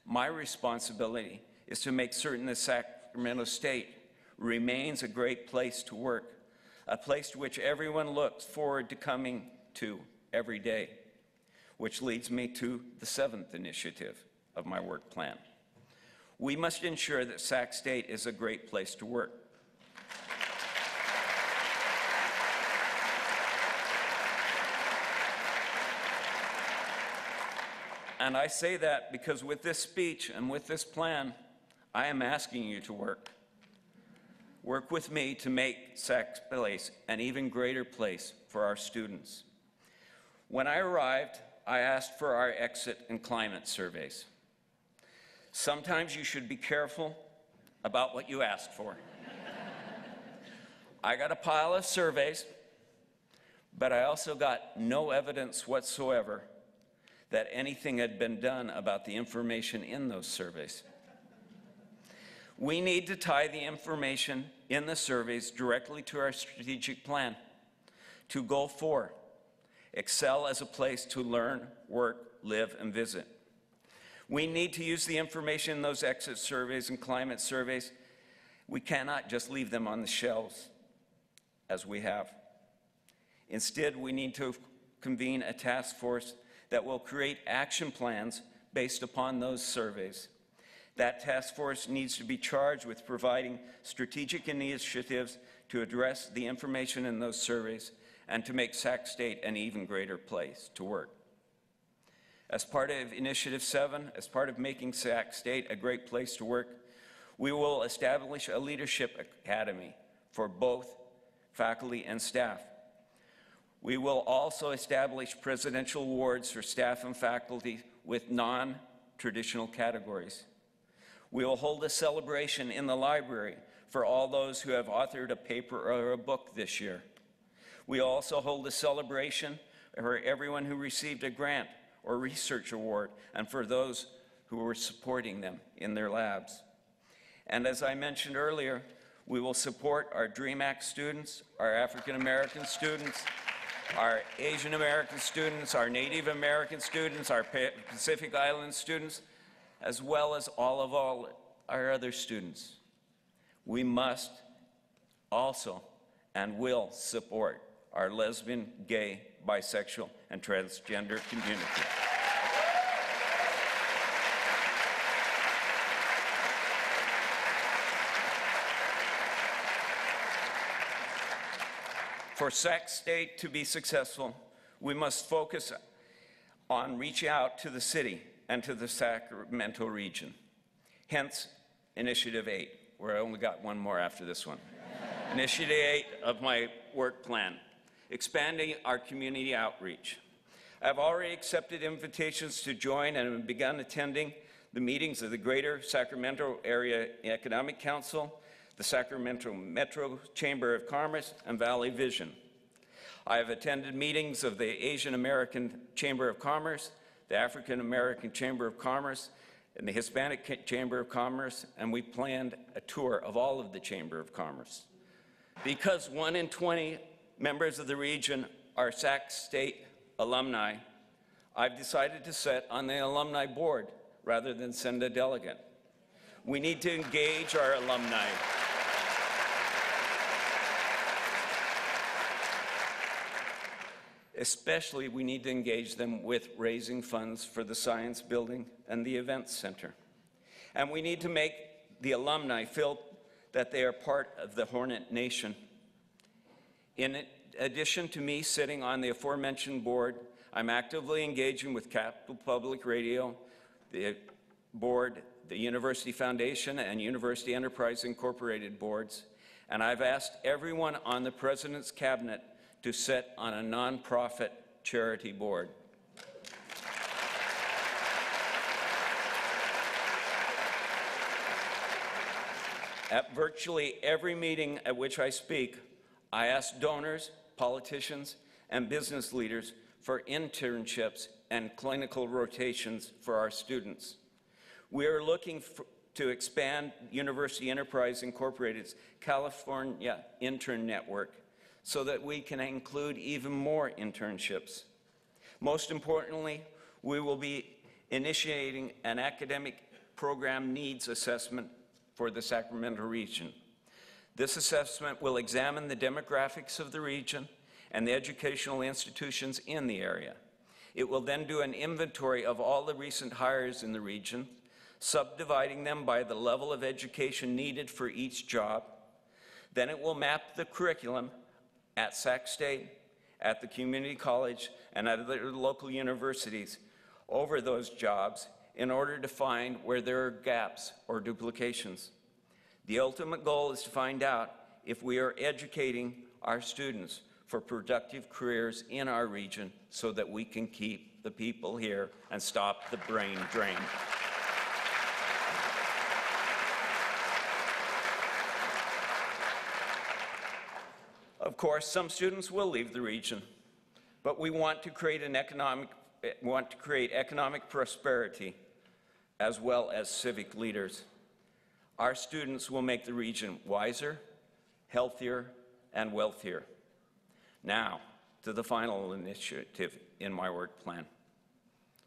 my responsibility is to make certain that Sacramento State remains a great place to work, a place to which everyone looks forward to coming to every day. Which leads me to the 7th initiative of my work plan. We must ensure that Sac State is a great place to work. And I say that because with this speech and with this plan, I am asking you to work. Work with me to make Sac Place an even greater place for our students. When I arrived, I asked for our exit and climate surveys. Sometimes you should be careful about what you ask for. I got a pile of surveys, but I also got no evidence whatsoever that anything had been done about the information in those surveys. We need to tie the information in the surveys directly to our strategic plan, to Goal 4. Excel as a place to learn, work, live, and visit. We need to use the information in those exit surveys and climate surveys We cannot just leave them on the shelves as we have. Instead, we need to convene a task force that will create action plans based upon those surveys. That task force needs to be charged with providing strategic initiatives to address the information in those surveys and to make Sac State an even greater place to work. As part of Initiative 7, as part of making Sac State a great place to work, we will establish a leadership academy for both faculty and staff. We will also establish presidential awards for staff and faculty with non-traditional categories. We will hold a celebration in the library for all those who have authored a paper or a book this year. We also hold a celebration for everyone who received a grant or research award and for those who were supporting them in their labs. And as I mentioned earlier, we will support our DREAM Act students, our African American students, our Asian American students, our Native American students, our Pacific Island students, as well as all our other students. We must also and will support our lesbian, gay, bisexual, and transgender community. For Sac State to be successful, we must focus on reaching out to the city and to the Sacramento region. Hence, Initiative 8, where I only got one more after this one. Initiative 8 of my work plan, expanding our community outreach. I've already accepted invitations to join and have begun attending the meetings of the Greater Sacramento Area Economic Council, the Sacramento Metro Chamber of Commerce, and Valley Vision. I have attended meetings of the Asian American Chamber of Commerce, the African American Chamber of Commerce, and the Hispanic Chamber of Commerce, and we planned a tour of all of the Chamber of Commerce. Because 1 in 20 members of the region are Sac State alumni, I've decided to sit on the alumni board rather than send a delegate. We need to engage our alumni. Especially, we need to engage them with raising funds for the Science Building and the Events Center. And we need to make the alumni feel that they are part of the Hornet Nation. In addition to me sitting on the aforementioned board, I'm actively engaging with Capital Public Radio, the board, the University Foundation, and University Enterprise Incorporated boards, and I've asked everyone on the President's Cabinet to sit on a nonprofit charity board. At virtually every meeting at which I speak, I ask donors, politicians, and business leaders for internships and clinical rotations for our students. We are looking to expand University Enterprise Incorporated's California Intern Network so that we can include even more internships. Most importantly, we will be initiating an academic program needs assessment for the Sacramento region. This assessment will examine the demographics of the region and the educational institutions in the area. It will then do an inventory of all the recent hires in the region, subdividing them by the level of education needed for each job. Then it will map the curriculum at Sac State, at the community college, and at other local universities over those jobs in order to find where there are gaps or duplications. The ultimate goal is to find out if we are educating our students for productive careers in our region so that we can keep the people here and stop the brain drain. Of course, some students will leave the region, but we want to create economic prosperity as well as civic leaders. Our students will make the region wiser, healthier, and wealthier. Now, to the final initiative in my work plan.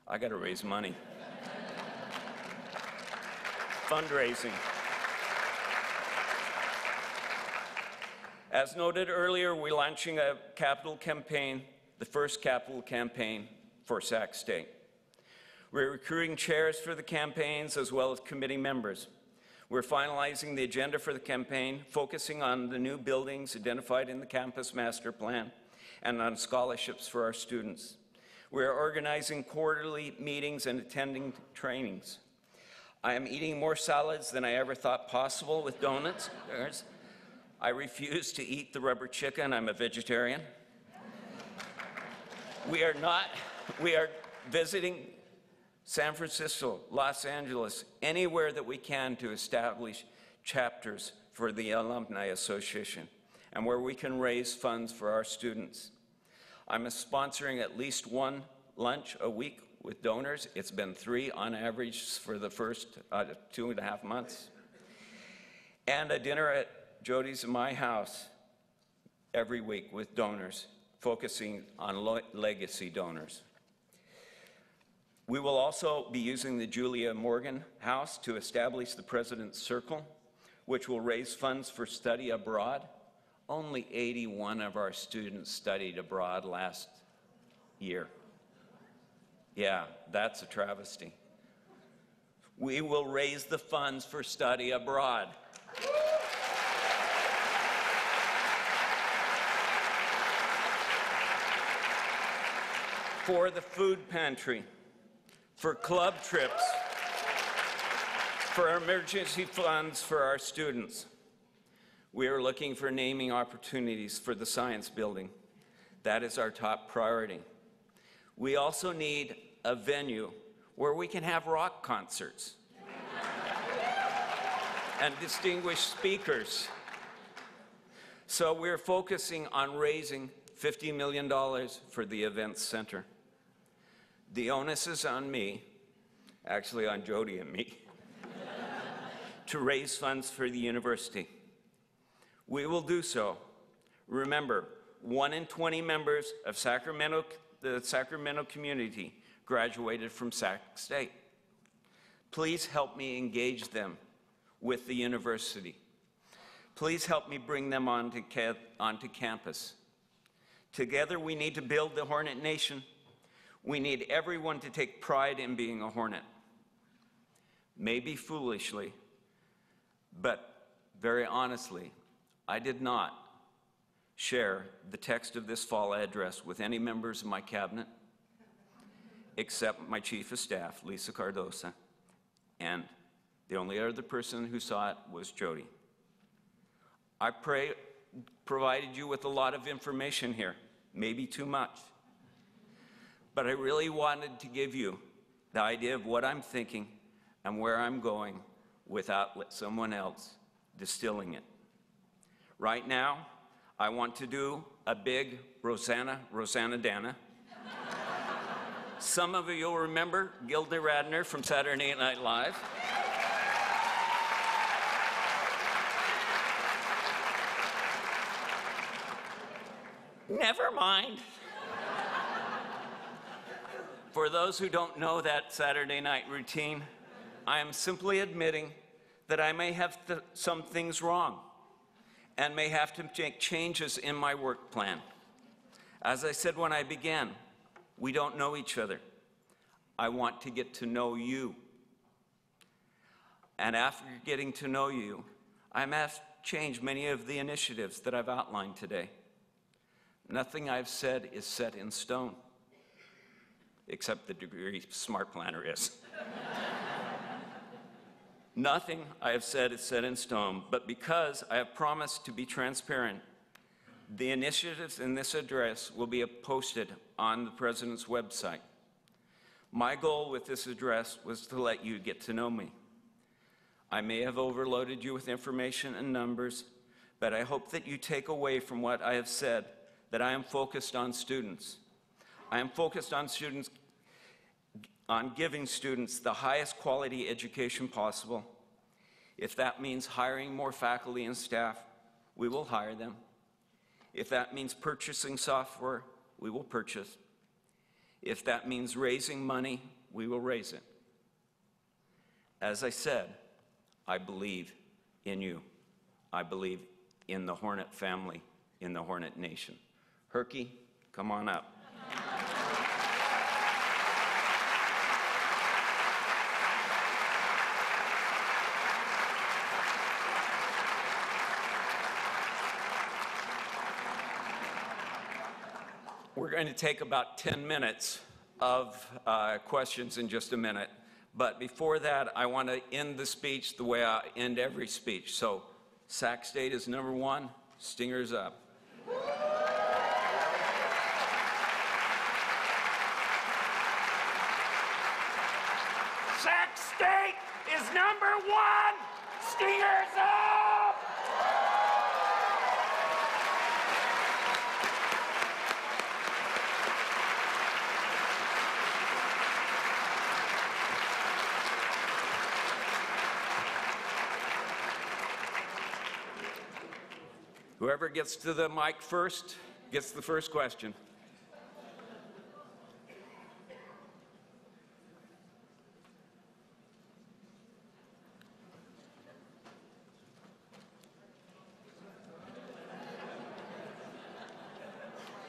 I got to raise money. Fundraising. As noted earlier, we're launching a capital campaign, the first capital campaign for Sac State. We're recruiting chairs for the campaigns as well as committee members. We're finalizing the agenda for the campaign, focusing on the new buildings identified in the campus master plan and on scholarships for our students. We're organizing quarterly meetings and attending trainings. I am eating more salads than I ever thought possible with donuts. I refuse to eat the rubber chicken. I'm a vegetarian. We are visiting San Francisco, Los Angeles, anywhere that we can to establish chapters for the Alumni Association and where we can raise funds for our students. I'm sponsoring at least one lunch a week with donors. It's been 3 on average for the first 2.5 months. And a dinner at Jodie's and my house every week with donors, focusing on legacy donors. We will also be using the Julia Morgan House to establish the President's Circle, which will raise funds for study abroad. Only 81 of our students studied abroad last year. Yeah, that's a travesty. We will raise the funds for study abroad. For the food pantry, for club trips, for emergency funds for our students. We are looking for naming opportunities for the science building. That is our top priority. We also need a venue where we can have rock concerts and distinguished speakers. So we're focusing on raising $50 million for the Events Center. The onus is on me, actually on Jodie and me, to raise funds for the university. We will do so. Remember, 1 in 20 members of the Sacramento community graduated from Sac State. Please help me engage them with the university. Please help me bring them onto campus. Together, we need to build the Hornet Nation. We need everyone to take pride in being a Hornet. Maybe foolishly, but very honestly, I did not share the text of this fall address with any members of my cabinet, except my chief of staff, Lisa Cardoza, and the only other person who saw it was Jodie. I provided you with a lot of information here, maybe too much, but I really wanted to give you the idea of what I'm thinking and where I'm going without someone else distilling it. Right now, I want to do a big Rosanna Dana. Some of you will remember Gilda Radner from Saturday Night Live. Never mind. For those who don't know that Saturday night routine, I am simply admitting that I may have some things wrong and may have to make changes in my work plan. As I said when I began, we don't know each other. I want to get to know you. And after getting to know you, I must change many of the initiatives that I've outlined today. Nothing I've said is set in stone, except the degree Smart Planner is. Nothing I have said is set in stone, but because I have promised to be transparent, the initiatives in this address will be posted on the President's website. My goal with this address was to let you get to know me. I may have overloaded you with information and numbers, but I hope that you take away from what I have said that I am focused on students. I am focused on students, on giving students the highest quality education possible. If that means hiring more faculty and staff, we will hire them. If that means purchasing software, we will purchase. If that means raising money, we will raise it. As I said, I believe in you. I believe in the Hornet family, in the Hornet Nation. Herky, come on up. We're going to take about 10 minutes of questions in just a minute. But before that, I want to end the speech the way I end every speech. So Sac State is number one, Stingers up. Sac State is number one, Stingers up! Whoever gets to the mic first gets the first question.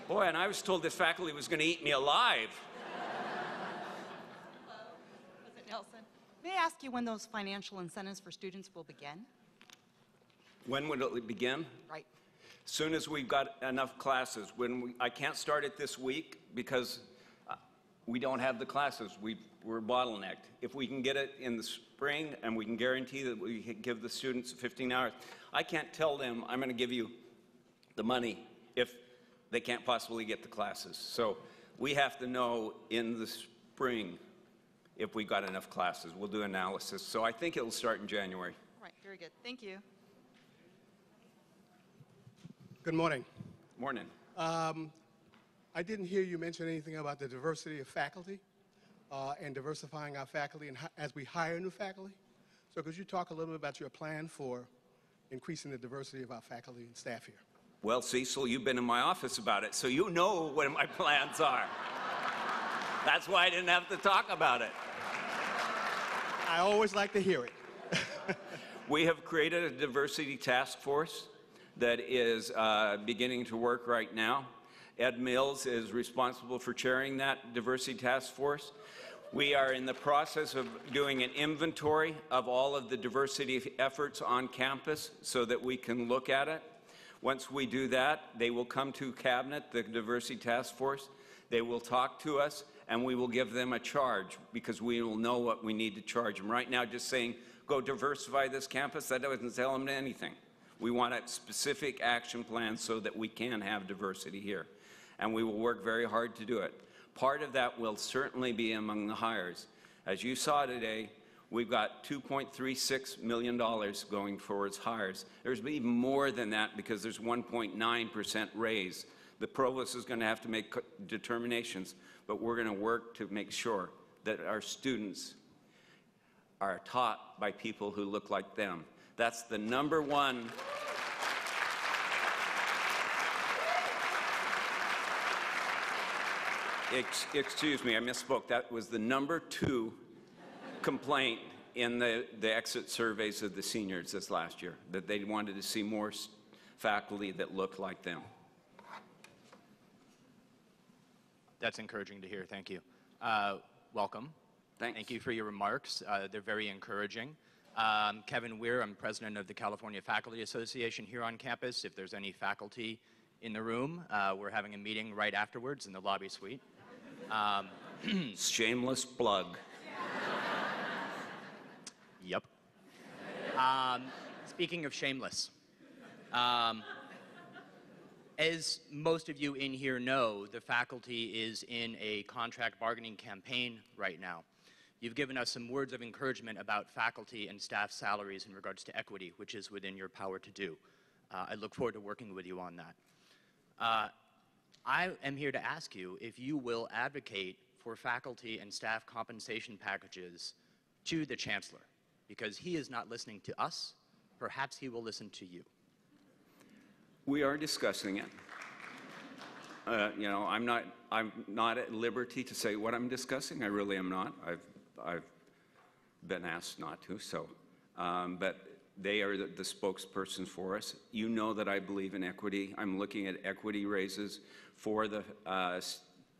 Boy, and I was told this faculty was going to eat me alive. Hello, was it Nelson? May I ask you when those financial incentives for students will begin? When would it begin? Right. As soon as we've got enough classes. I can't start it this week because we don't have the classes. We're bottlenecked. If we can get it in the spring and we can guarantee that we can give the students 15 hours, I can't tell them I'm going to give you the money if they can't possibly get the classes. So we have to know in the spring if we've got enough classes. We'll do analysis. So I think it'll start in January. All right, very good. Thank you. Good morning. Morning. I didn't hear you mention anything about the diversity of faculty and diversifying our faculty and as we hire new faculty. So could you talk a little bit about your plan for increasing the diversity of our faculty and staff here? Well, Cecil, you've been in my office about it, so you know what my plans are. That's why I didn't have to talk about it. I always like to hear it. We have created a diversity task force that is beginning to work right now. Ed Mills is responsible for chairing that diversity task force. We are in the process of doing an inventory of all of the diversity efforts on campus so that we can look at it. Once we do that, they will come to Cabinet, the diversity task force. They will talk to us, and we will give them a charge because we will know what we need to charge them. Right now, just saying, go diversify this campus, that doesn't tell them anything. We want a specific action plan so that we can have diversity here, and we will work very hard to do it. Part of that will certainly be among the hires. As you saw today, we've got $2.36 million going towards hires. There's even more than that because there's 1.9% raise. The provost is going to have to make determinations, but we're going to work to make sure that our students are taught by people who look like them. That's the number one. Excuse me, I misspoke. That was the number two complaint in the exit surveys of the seniors this last year, that they wanted to see more faculty that looked like them. That's encouraging to hear. Thank you. Welcome. Thanks. Thank you for your remarks. They're very encouraging. Kevin Weir, I'm president of the California Faculty Association here on campus. If there's any faculty in the room, we're having a meeting right afterwards in the lobby suite. Shameless plug. Yep. Speaking of shameless, as most of you in here know, the faculty is in a contract bargaining campaign right now. You've given us some words of encouragement about faculty and staff salaries in regards to equity, which is within your power to do. I look forward to working with you on that. I am here to ask you if you will advocate for faculty and staff compensation packages to the chancellor, because he is not listening to us. Perhaps he will listen to you. We are discussing it. You know, I'm not at liberty to say what I'm discussing. I really am not. I've been asked not to, so, but They are the spokespersons for us. You know that I believe in equity. I'm looking at equity raises for the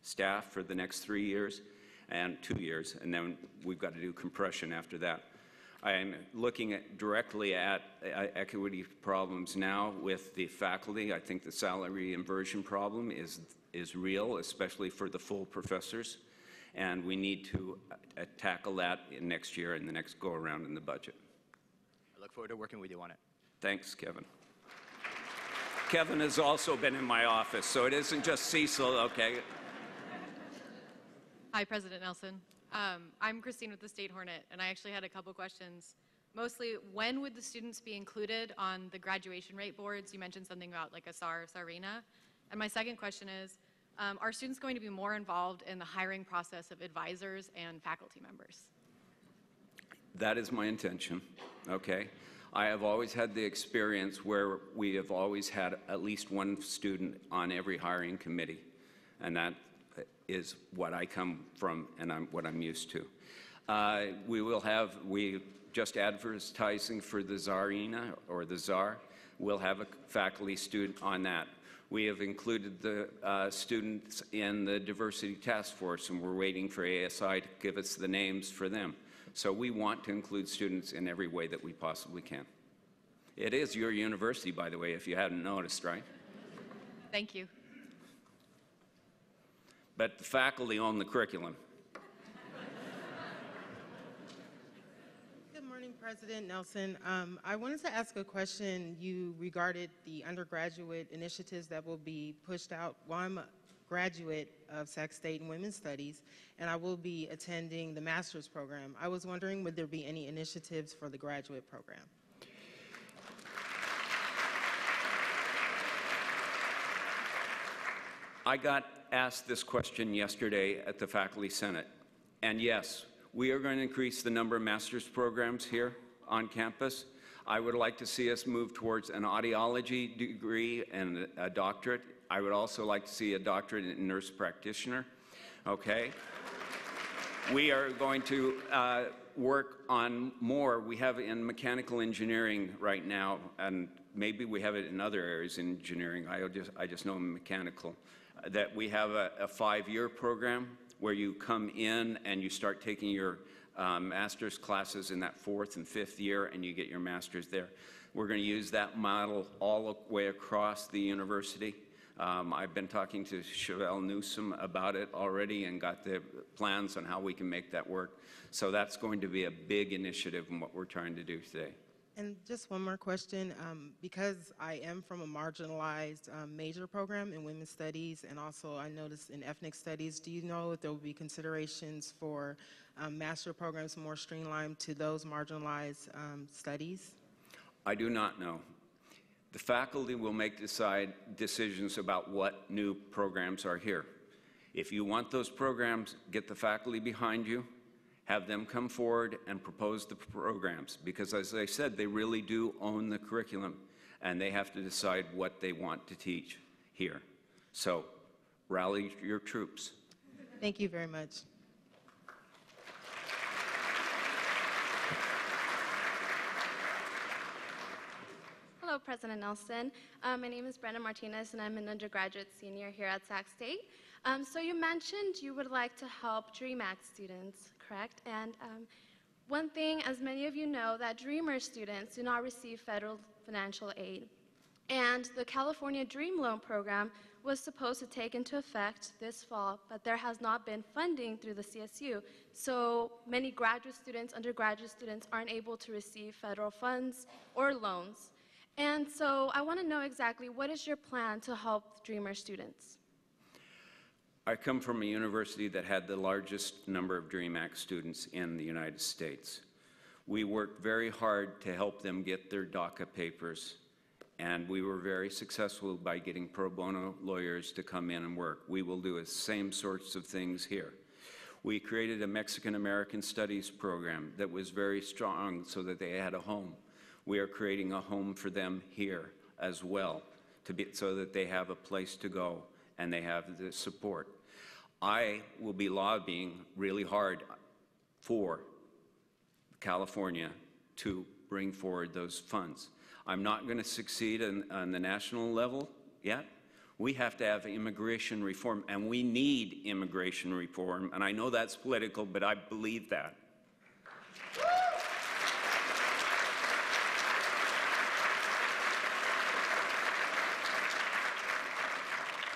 staff for the next 3 years and 2 years, and then we've got to do compression after that. I'm looking at directly at equity problems now with the faculty. I think the salary inversion problem is real, especially for the full professors, and we need to tackle that in next year and the next go around in the budget. I look forward to working with you on it. Thanks, Kevin. Kevin has also been in my office, so it isn't just Cecil, okay? Hi, President Nelson. I'm Christine with the State Hornet, and I actually had a couple questions. Mostly, when would the students be included on the graduation rate boards? You mentioned something about like a SAR, SARENA. And my second question is, are students going to be more involved in the hiring process of advisors and faculty members? That is my intention, okay? I have always had the experience where we have always had at least one student on every hiring committee, and that is what I come from and what I'm used to. We will have, we just advertising for the Tsarina or the Tsar, we'll have a faculty student on that. We have included the students in the diversity task force, and we're waiting for ASI to give us the names for them. So we want to include students in every way that we possibly can. It is your university, by the way, if you hadn't noticed, right? Thank you. But the faculty own the curriculum. Good morning, President Nelson. I wanted to ask a question. You regarded the undergraduate initiatives that will be pushed out. Well, I'm a graduate of Sac State in Women's Studies, and I will be attending the master's program. I was wondering, would there be any initiatives for the graduate program? I got asked this question yesterday at the Faculty Senate, and yes, we are going to increase the number of master's programs here on campus. I would like to see us move towards an audiology degree and a doctorate. I would also like to see a doctorate in nurse practitioner, okay? We are going to work on more. We have in mechanical engineering right now, and maybe we have it in other areas in engineering. I just know mechanical. That we have a five-year program where you come in and you start taking your master's classes in that fourth and fifth year, and you get your master's there. We're going to use that model all the way across the university. I've been talking to Chevelle Newsom about it already and got the plans on how we can make that work. So that's going to be a big initiative in what we're trying to do today. And just one more question, because I am from a marginalized major program in women's studies, and also I noticed in ethnic studies, do you know if there will be considerations for master programs more streamlined to those marginalized studies? I do not know. The faculty will make decisions about what new programs are here. If you want those programs, get the faculty behind you. Have them come forward and propose the programs, because as I said, they really do own the curriculum, and they have to decide what they want to teach here. So, rally your troops. Thank you very much. Hello, President Nelson. My name is Brenda Martinez, and I'm an undergraduate senior here at Sac State. So you mentioned you would like to help DREAM Act students, correct? And one thing, as many of you know, that DREAMer students do not receive federal financial aid. And the California DREAM Loan Program was supposed to take into effect this fall, but there has not been funding through the CSU. So many graduate students, undergraduate students aren't able to receive federal funds or loans. And so I want to know exactly what is your plan to help DREAMer students? I come from a university that had the largest number of DREAM Act students in the United States. We worked very hard to help them get their DACA papers, and we were very successful by getting pro bono lawyers to come in and work. We will do the same sorts of things here. We created a Mexican American Studies program that was very strong so that they had a home. We are creating a home for them here as well, so that they have a place to go and they have the support. I will be lobbying really hard for California to bring forward those funds. I'm not going to succeed on the national level yet. We have to have immigration reform, and we need immigration reform, and I know that's political, but I believe that.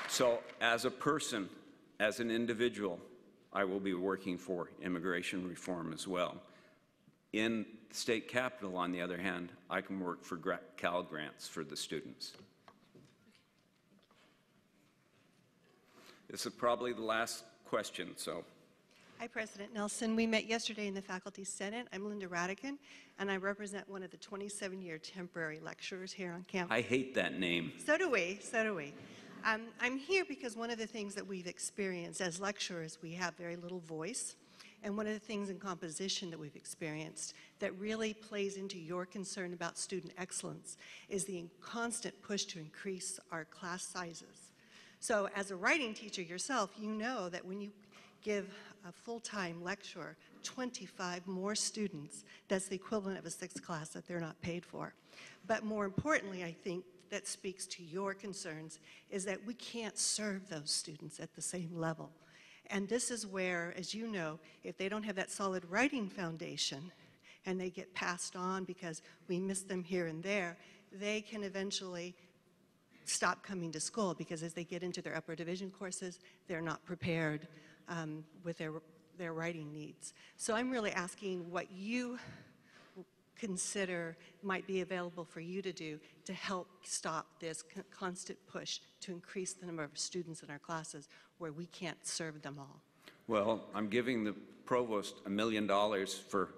So as a person, as an individual, I will be working for immigration reform as well. In the state capital, on the other hand, I can work for Cal grants for the students. This is probably the last question, so. Hi, President Nelson. We met yesterday in the Faculty Senate. I'm Linda Radican, and I represent one of the 27-year temporary lecturers here on campus. I hate that name. So do we, so do we. I'm here because one of the things that we've experienced as lecturers, we have very little voice, and one of the things in composition that we've experienced that really plays into your concern about student excellence is the constant push to increase our class sizes. So as a writing teacher yourself, you know that when you give a full-time lecturer 25 more students, that's the equivalent of a sixth class that they're not paid for. But more importantly, I think, that speaks to your concerns is that we can't serve those students at the same level. And this is where, as you know, if they don't have that solid writing foundation and they get passed on because we miss them here and there, they can eventually stop coming to school because as they get into their upper division courses, they're not prepared with their writing needs. So I'm really asking what you consider might be available for you to do to help stop this constant push to increase the number of students in our classes where we can't serve them all. Well, I'm giving the provost $1 million for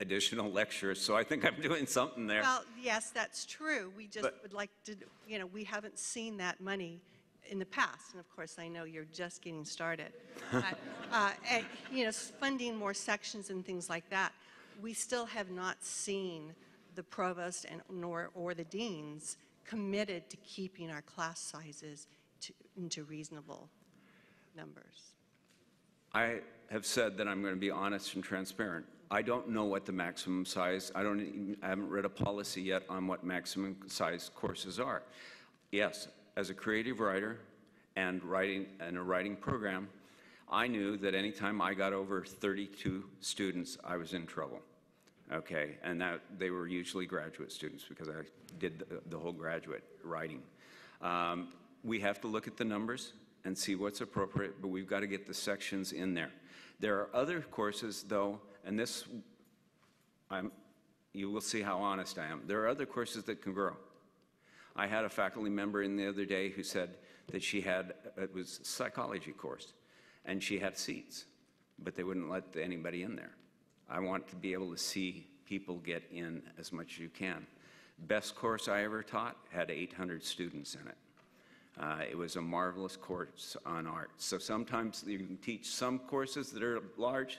additional lectures, so I think I'm doing something there. Well, yes, that's true. We just would like to, you know, we haven't seen that money in the past, and of course I know you're just getting started. But, and, you know, funding more sections and things like that. We still have not seen the provost and nor the deans committed to keeping our class sizes into reasonable numbers. I have said that I'm going to be honest and transparent. I don't know what the maximum size, I haven't read a policy yet on what maximum size courses are. Yes, as a creative writer and a writing program, I knew that anytime I got over 32 students, I was in trouble, okay? And that they were usually graduate students because I did the whole graduate writing. We have to look at the numbers and see what's appropriate, but we've got to get the sections in there. There are other courses, though, and this, you will see how honest I am. There are other courses that can grow. I had a faculty member in the other day who said that she had, it was a psychology course, and she had seats, but they wouldn't let anybody in there. I want to be able to see people get in as much as you can. Best course I ever taught had 800 students in it. It was a marvelous course on art. So sometimes you can teach some courses that are large,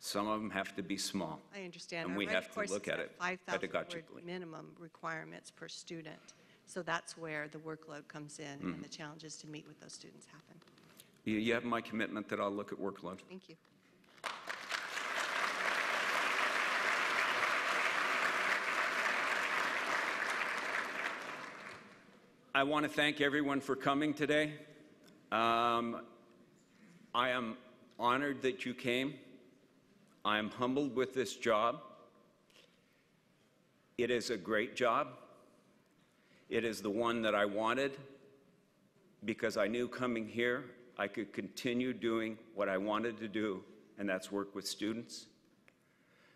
some of them have to be small. I understand. And we have to look at it pedagogically. Minimum requirements per student. So that's where the workload comes in and the challenges to meet with those students happen. You have my commitment that I'll look at workload. Thank you. I want to thank everyone for coming today. I am honored that you came. I am humbled with this job. It is a great job. It is the one that I wanted because I knew coming here I could continue doing what I wanted to do, and that's work with students.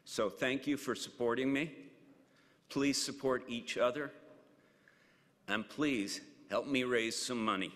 So thank you for supporting me. Please support each other, and please help me raise some money.